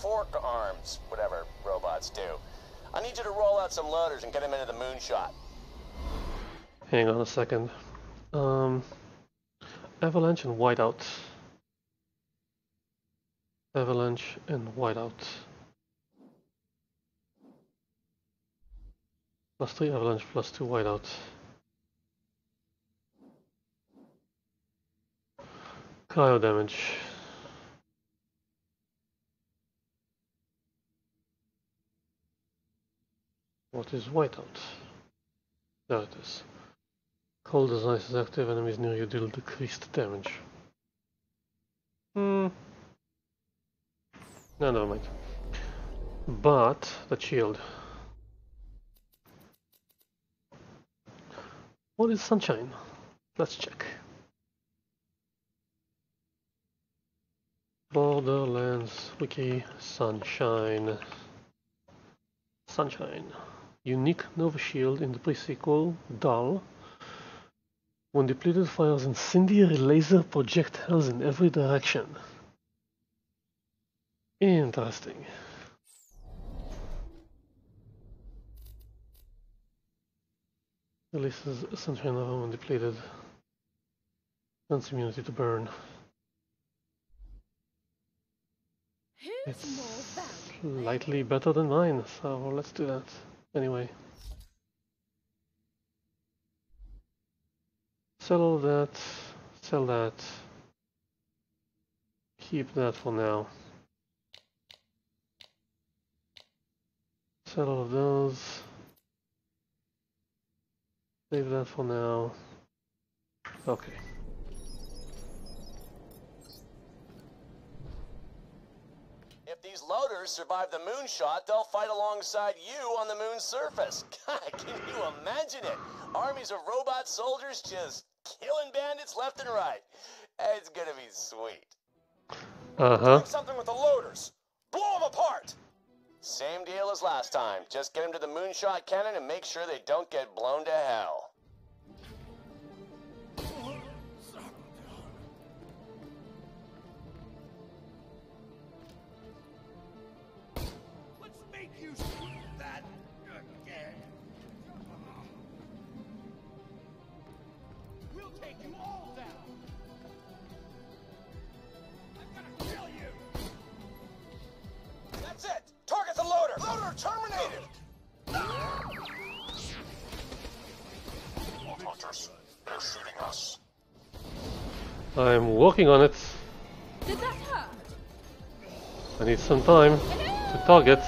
fork arms, whatever robots do. I need you to roll out some loaders and get them into the moonshot. Hang on a second. Um, Avalanche and Whiteout. Avalanche and Whiteout. Plus three avalanche, plus two whiteout. Cryo damage. What is whiteout? There it is. Cold as ice is active, enemies near you deal decreased damage. Hmm. No, never mind. But the shield. What is sunshine? Let's check. Borderlands wiki sunshine. Sunshine. Unique Nova Shield in the pre-sequel, Doll. When depleted, fires incendiary laser projectiles in every direction. Interesting. Releases Sunshine Nova when depleted. Sense immunity to burn. It's slightly better than mine, so let's do that anyway. Sell that, sell that, keep that for now. Sell all of those, save that for now. Okay. If these loaders survive the moonshot, they'll fight alongside you on the moon's surface. God, can you imagine it? Armies of robot soldiers just killing bandits left and right. It's gonna be sweet. Uh-huh. Take something with the loaders. Blow them apart! Same deal as last time. Just get them to the moonshot cannon and make sure they don't get blown to hell. Let's make you see that again. We'll take you all down. Target the loader! Loader terminated! Wolf hunters, they're shooting us. I'm working on it. Did that hurt? I need some time to target.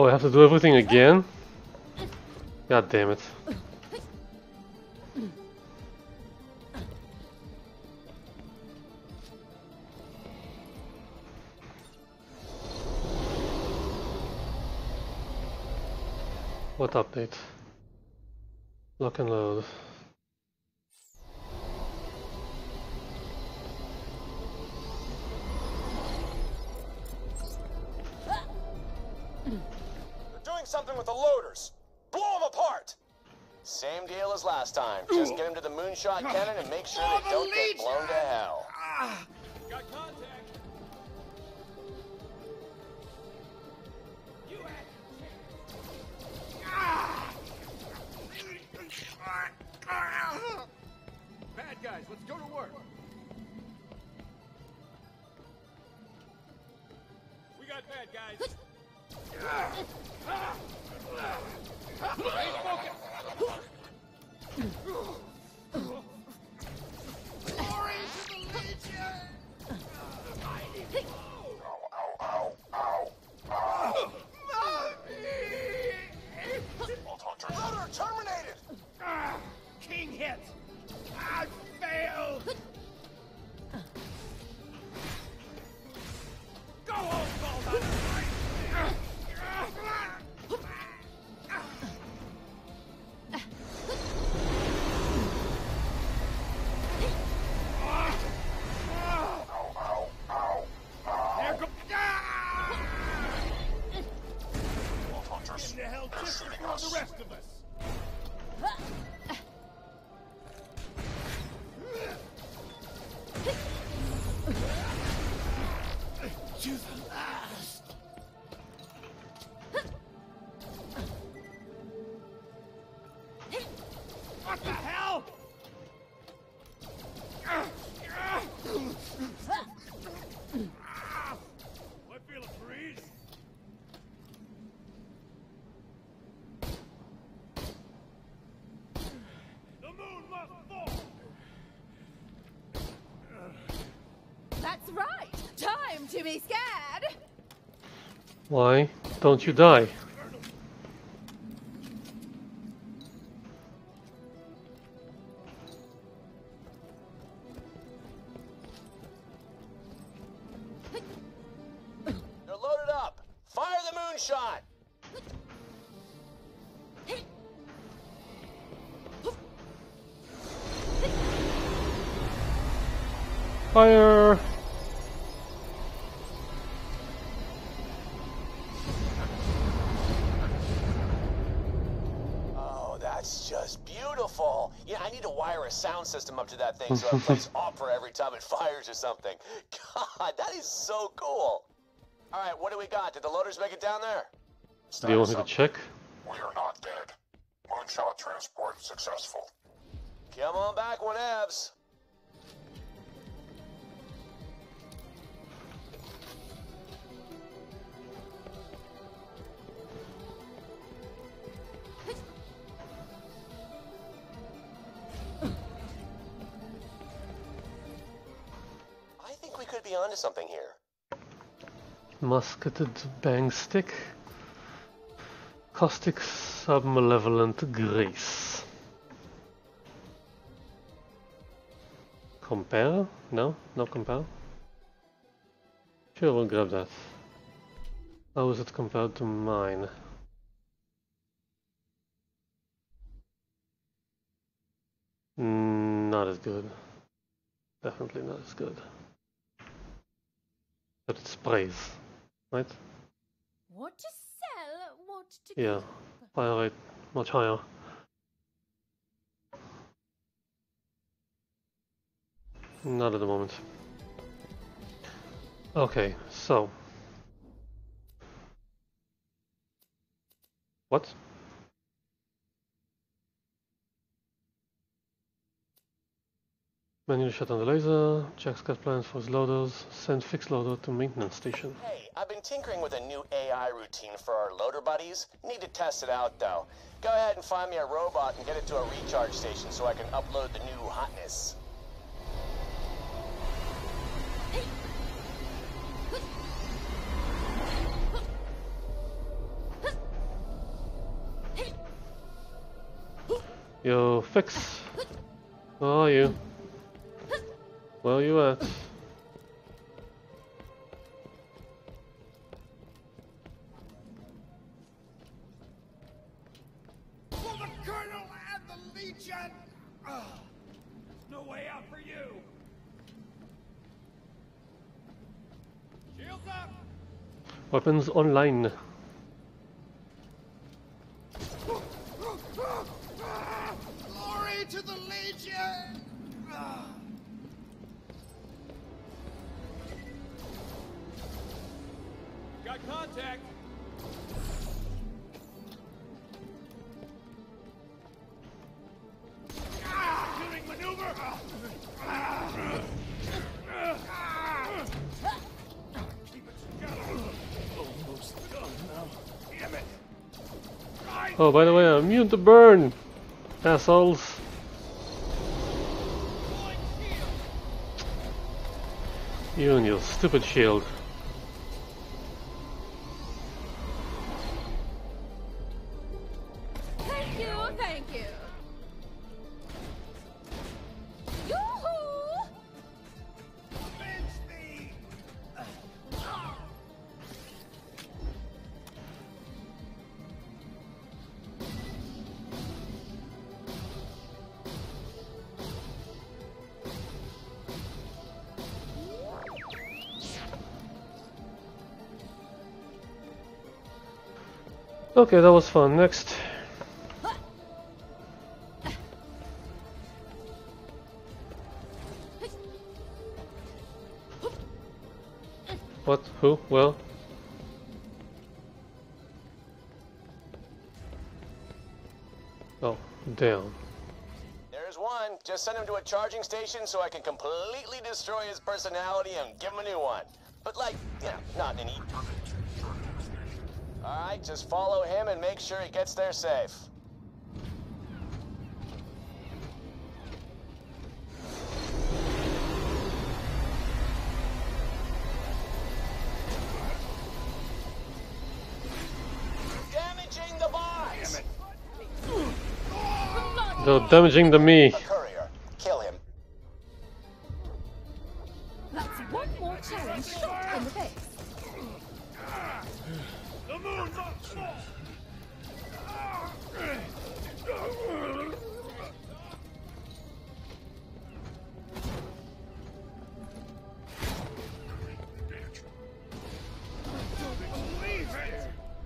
Oh, I have to do everything again? God damn it. What update? Lock and load. Something with the loaders. Blow them apart. Same deal as last time. Just get them to the moonshot cannon and make sure they don't get blown to hell. Got contact. You had bad guys. Let's go to work. We got bad guys. Loader terminated. King hit. I failed. Go home, to be scared. Why don't you die? Fire! Oh, that's just beautiful. Yeah, I need to wire a sound system up to that thing so it plays opera every time it fires or something. God, that is so cool. All right, what do we got? Did the loaders make it down there? Do you want me to check? We are not dead. Moonshot transport successful. Come on back, whatevs. Could be onto something here. Musketed bang stick, caustic submalevolent grace. Compare? No, no compare. Sure, we'll grab that. How is it compared to mine? Mm, not as good. Definitely not as good. But it sprays, right? What to sell, what to keep. Yeah, fire rate much higher. Not at the moment. Okay, so. What? Manual shut on the laser, Jack's got plans for his loaders, send fixed loader to maintenance station. Hey, I've been tinkering with a new A I routine for our loader buddies. Need to test it out though. Go ahead and find me a robot and get it to a recharge station so I can upload the new hotness. Yo, Fix. Where are you? Where are you at? For the Colonel and the Legion! Ugh. No way out for you! Shields up! Weapons online. Glory to the Legion! Ugh. Got contact. Ah, shooting maneuver. Ah, ah, ah, ah. Keep it together. Almost done now. Damn it. I oh, by the way, I'm immune to burn, assholes. You and your stupid shield. Okay, that was fun. Next. What? Who? Well? Oh, damn. There's one. Just send him to a charging station so I can completely destroy his personality and give him a new one. But like, you know, not in an e- Alright, just follow him and make sure he gets there safe. So damaging to me. Kill him. That's one more challenge shot in the face. The moon not small.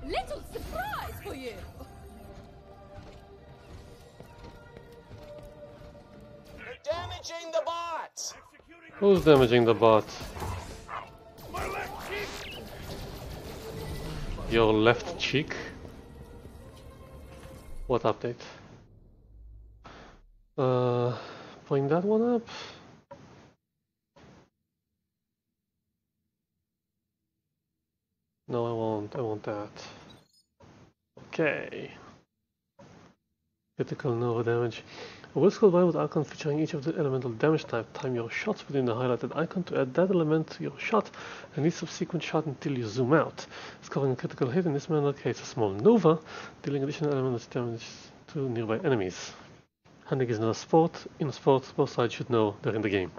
Little surprise for you. Damaging the bot. Who's damaging the bot? My left cheek. Your left cheek? What update? Uh, bring that one up. No, I won't. I want that. Okay. Critical Nova damage. A will scroll by with icon featuring each of the elemental damage type. Time your shots within the highlighted icon to add that element to your shot and each subsequent shot until you zoom out. Scoring a critical hit in this manner creates a small Nova, dealing additional elemental damage to nearby enemies. Hunting is not a sport. In a sport, both sides should know they're in the game.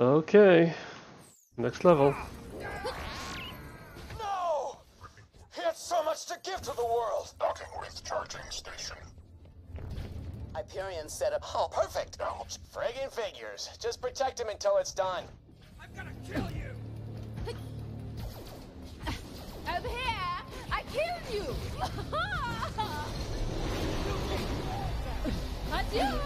Okay. Next level. So much to give to the world. Docking with charging station. Hyperion set up. Oh, perfect. Oh, friggin' figures. Just protect him until it's done. I'm gonna kill you. Over here, I killed you. Adieu.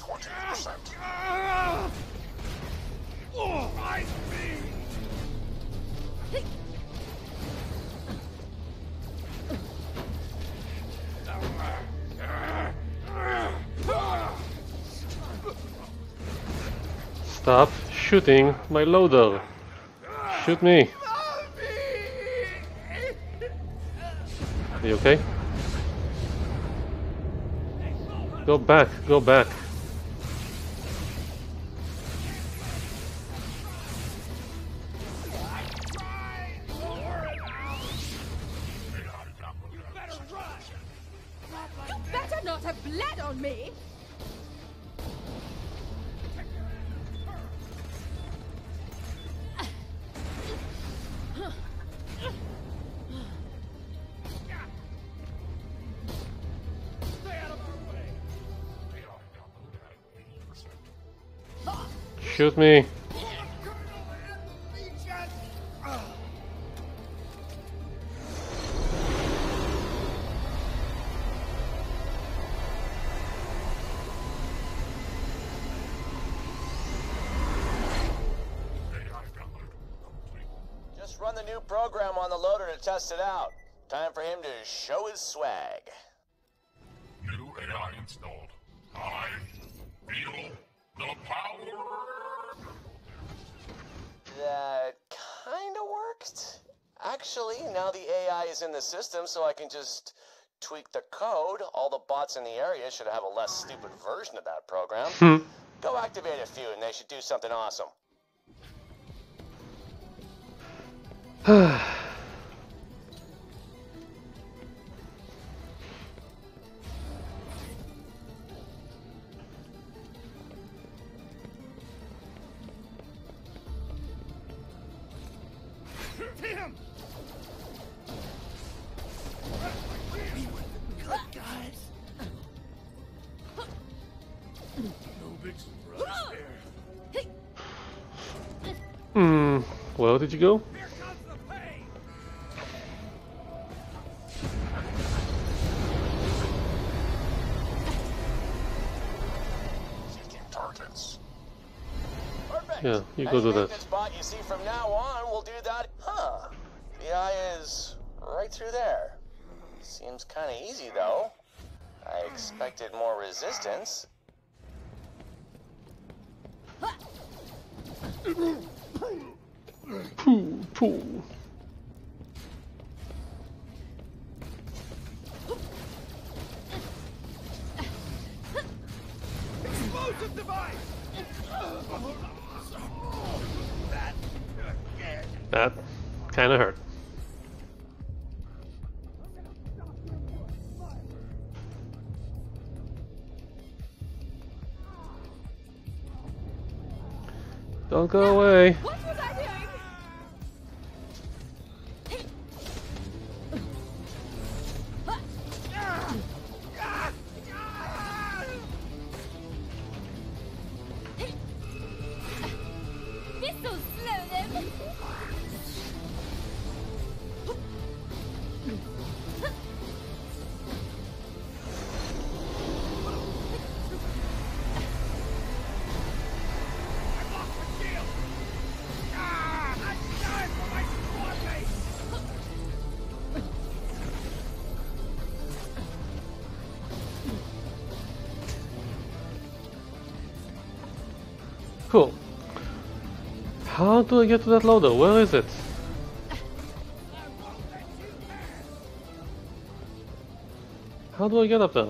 twenty percent. Oh, I see. Stop shooting my loader. Shoot me. Are you okay? Go back, go back. Shoot me. Just run the new program on the loader to test it out. Time for him to show his swag. New A I installed. I feel the power. That kinda worked. Actually, now the A I is in the system, so I can just tweak the code. All the bots in the area should have a less stupid version of that program. Hmm. Go activate a few and they should do something awesome. Where did you go? Yeah, you go do that. This bot you see from now on will do that. Huh. The eye is right through there. Seems kind of easy though. I expected more resistance. Poo, poo. Explosive device. That kind of hurt. Don't go no. away. What was I doing? This'll slow them. Cool. How do I get to that loader? Where is it? How do I get up there?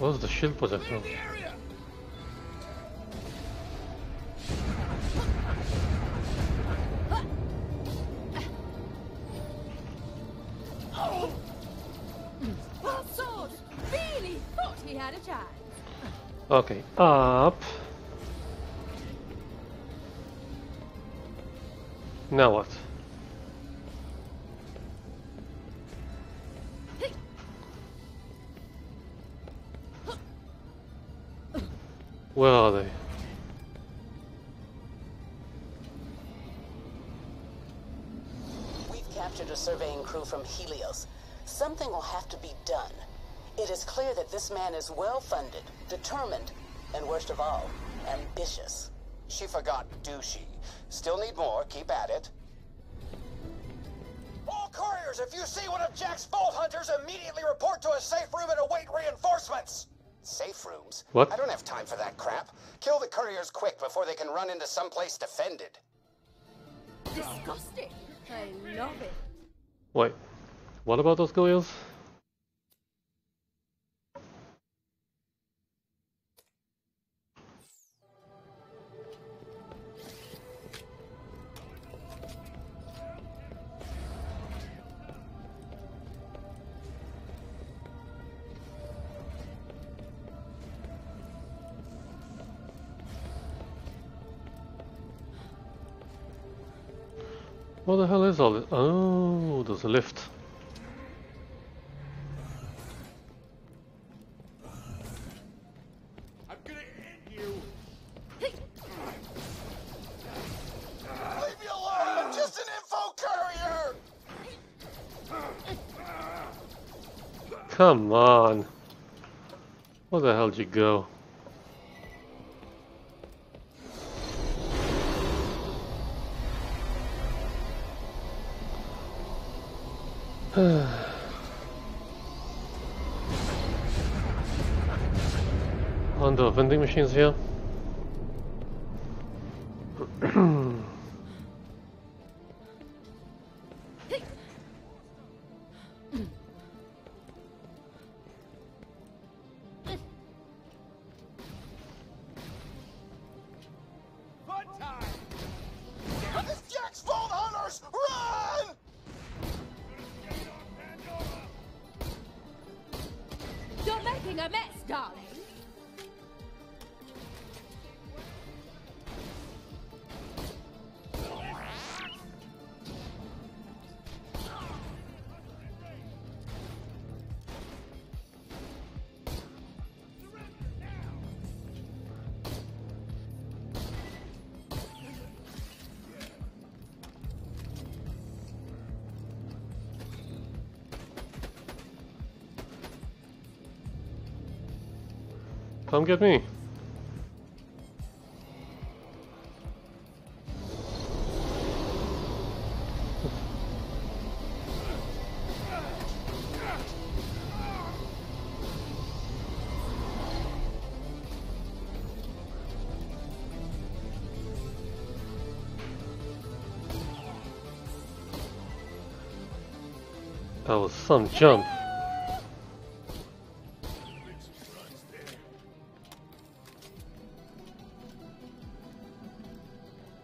Where's the shield projector? Okay, up. Now what? Where are they? We've captured a surveying crew from Helios. Something will have to be done. It is clear that this man is well-funded, determined, and worst of all, ambitious. She forgot douchey. Still need more, keep at it. All couriers, if you see one of Jack's Vault Hunters, immediately report to a safe room and await reinforcements! Safe rooms? What? I don't have time for that crap. Kill the couriers quick before they can run into someplace defended. Disgusting. I love it. Wait, what about those couriers? What the hell is all this? Oh, there's a lift. I'm gonna end you. Leave me alone! I'm just an info courier! Come on. Where the hell did you go? On the vending machines here. A mess, darling. Come get me. That was some jump.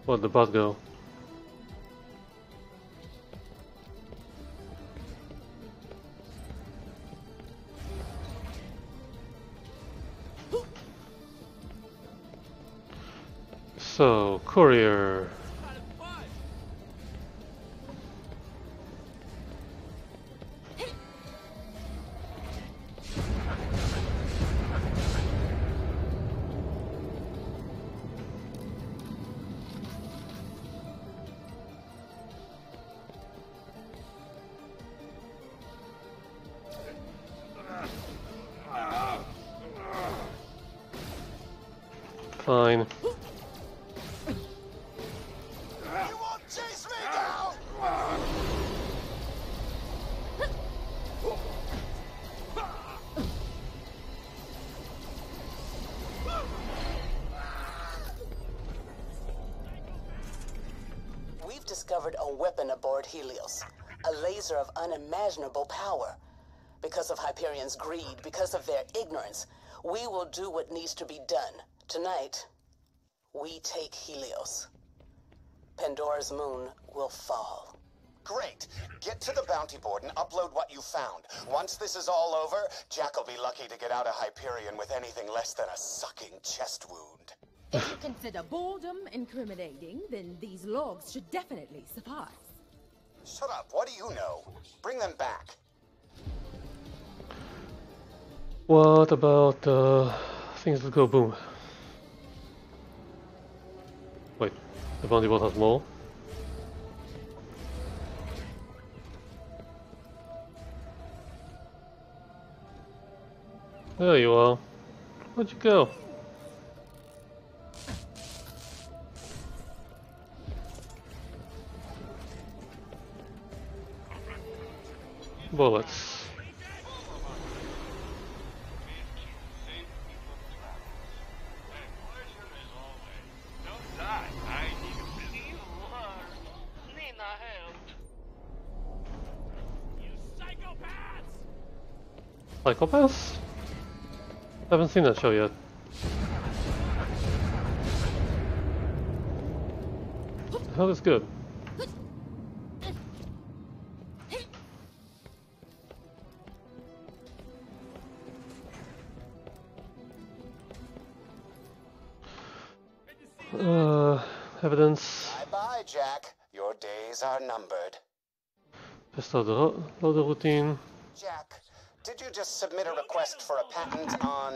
Where'd the bus go? So, courier. Fine. You won't chase me down. We've discovered a weapon aboard Helios, a laser of unimaginable power. Because of Hyperion's greed, because of their ignorance, we will do what needs to be done. Tonight, we take Helios. Pandora's moon will fall. Great. Get to the bounty board and upload what you found. Once this is all over, Jack will be lucky to get out of Hyperion with anything less than a sucking chest wound. If you consider boredom incriminating, then these logs should definitely suffice. Shut up. What do you know? Bring them back. What about uh, things that go boom? Wait, the bounty board has more? There you are. Where'd you go? Bullets. Psychopaths? I haven't seen that show yet. The hell is good? Uh, evidence. Bye bye, Jack. Your days are numbered. Just load the routine. Jack. Did you just submit a request for a patent on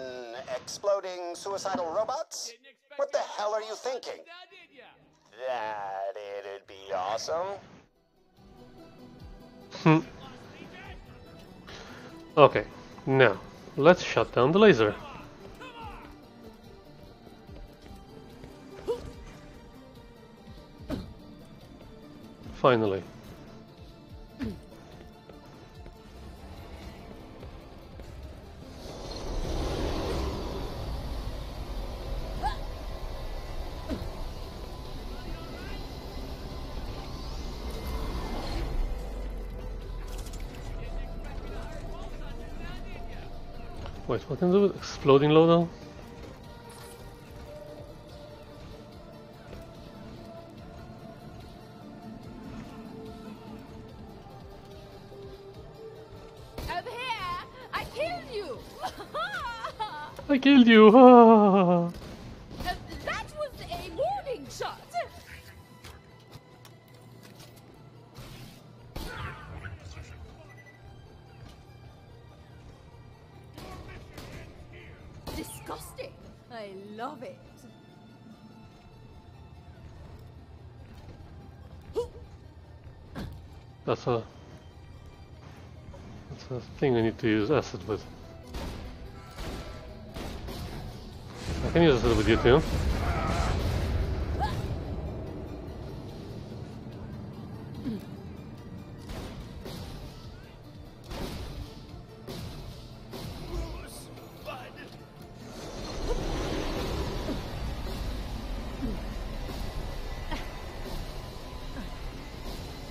exploding suicidal robots? What the hell are you thinking? That it'd be awesome. Hmm. Okay, now, let's shut down the laser. Finally. Wait, what can I do with exploding loadout? Over here! I killed you! I killed you! uh, that was a warning shot! Disgusting! I love it! That's a... That's a thing I need to use acid with. I can use acid with you too.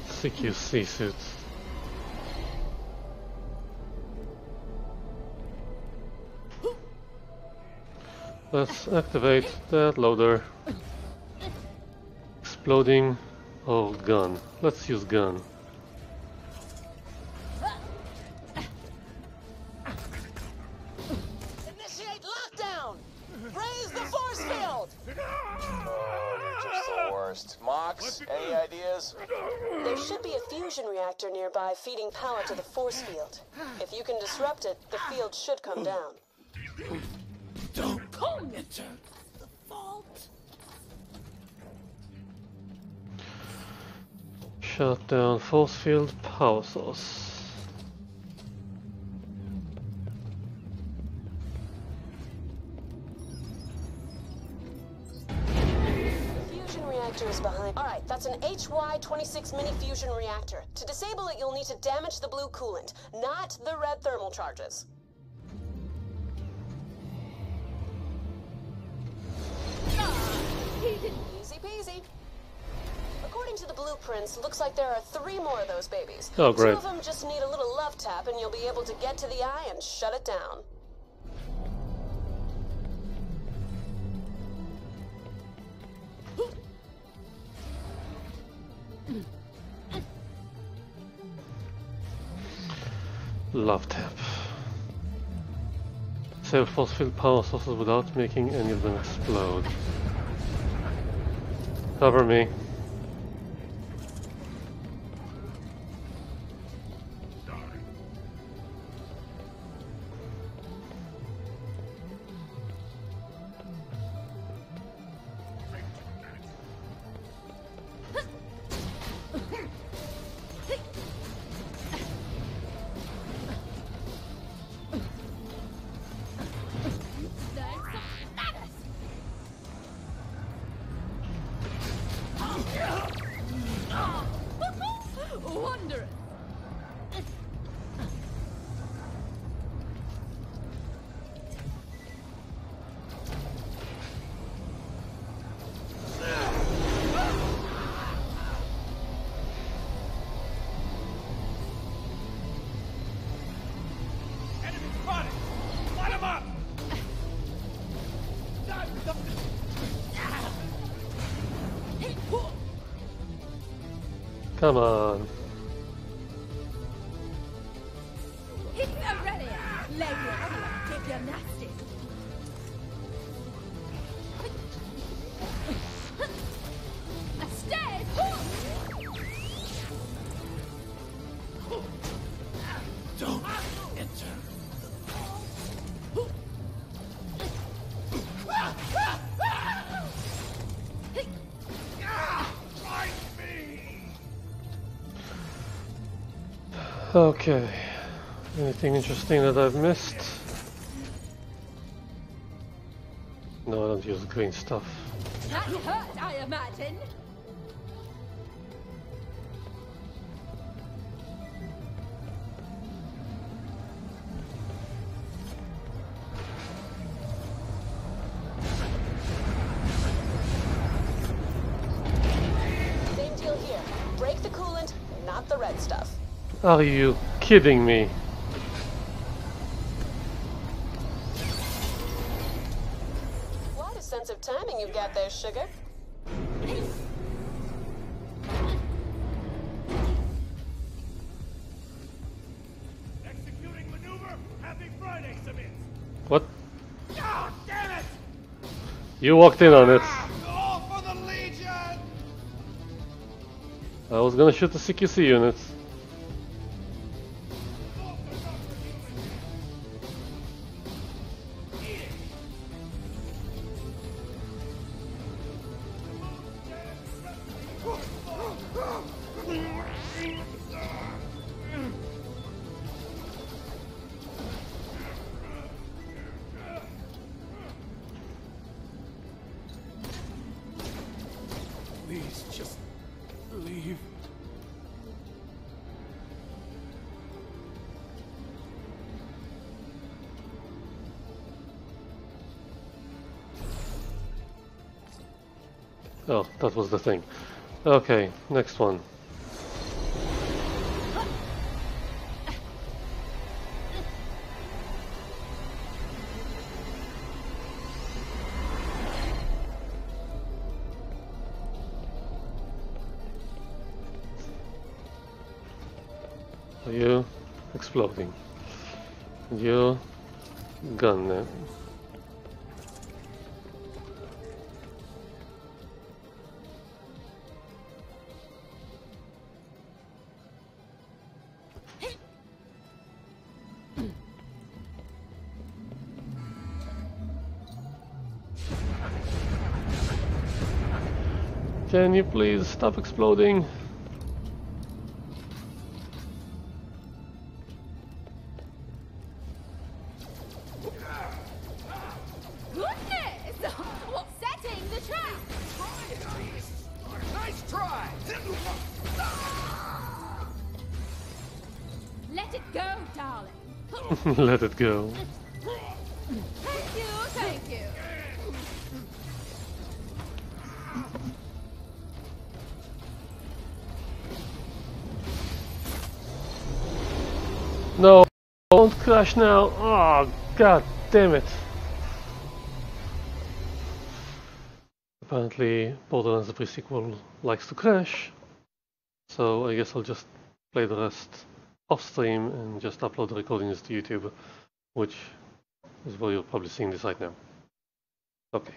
C Q C suits. Let's activate that loader. Exploding. Oh, gun. Let's use gun. Initiate lockdown! Raise the force field! first. Mox, any ideas? There should be a fusion reactor nearby feeding power to the force field. If you can disrupt it, the field should come down. Don't call me, Jack. It's the fault. Shut down force field power source. Alright, that's an H Y twenty-six mini fusion reactor. To disable it, you'll need to damage the blue coolant, not the red thermal charges. Easy peasy. According to the blueprints, looks like there are three more of those babies. Oh, great. Two of them just need a little love tap and you'll be able to get to the eye and shut it down. Love tap. Save force field power sources without making any of them explode. Cover me. Come on. It's a relic. Lay your hand up, take your nasty. A stay. Don't enter. Okay, anything interesting that I've missed? No, I don't use green stuff. That hurt, I imagine. Same deal here. Break the coolant, not the red stuff. Are you kidding me? What a sense of timing you've got there, sugar. Executing maneuver. Happy Friday, Simmons. What? Oh, damn it! You walked in on it. All for the Legion. I was gonna shoot the C Q C units. Please just leave. Oh, that was the thing. Okay, next one. You exploding. You gun there. Can you please stop exploding? Let it go. Thank you, thank you. No, don't crash now. Oh, god damn it. Apparently, Borderlands the Pre-Sequel likes to crash. So I guess I'll just play the rest off stream and just upload the recordings to YouTube, which is where you're probably seeing this right now. Okay.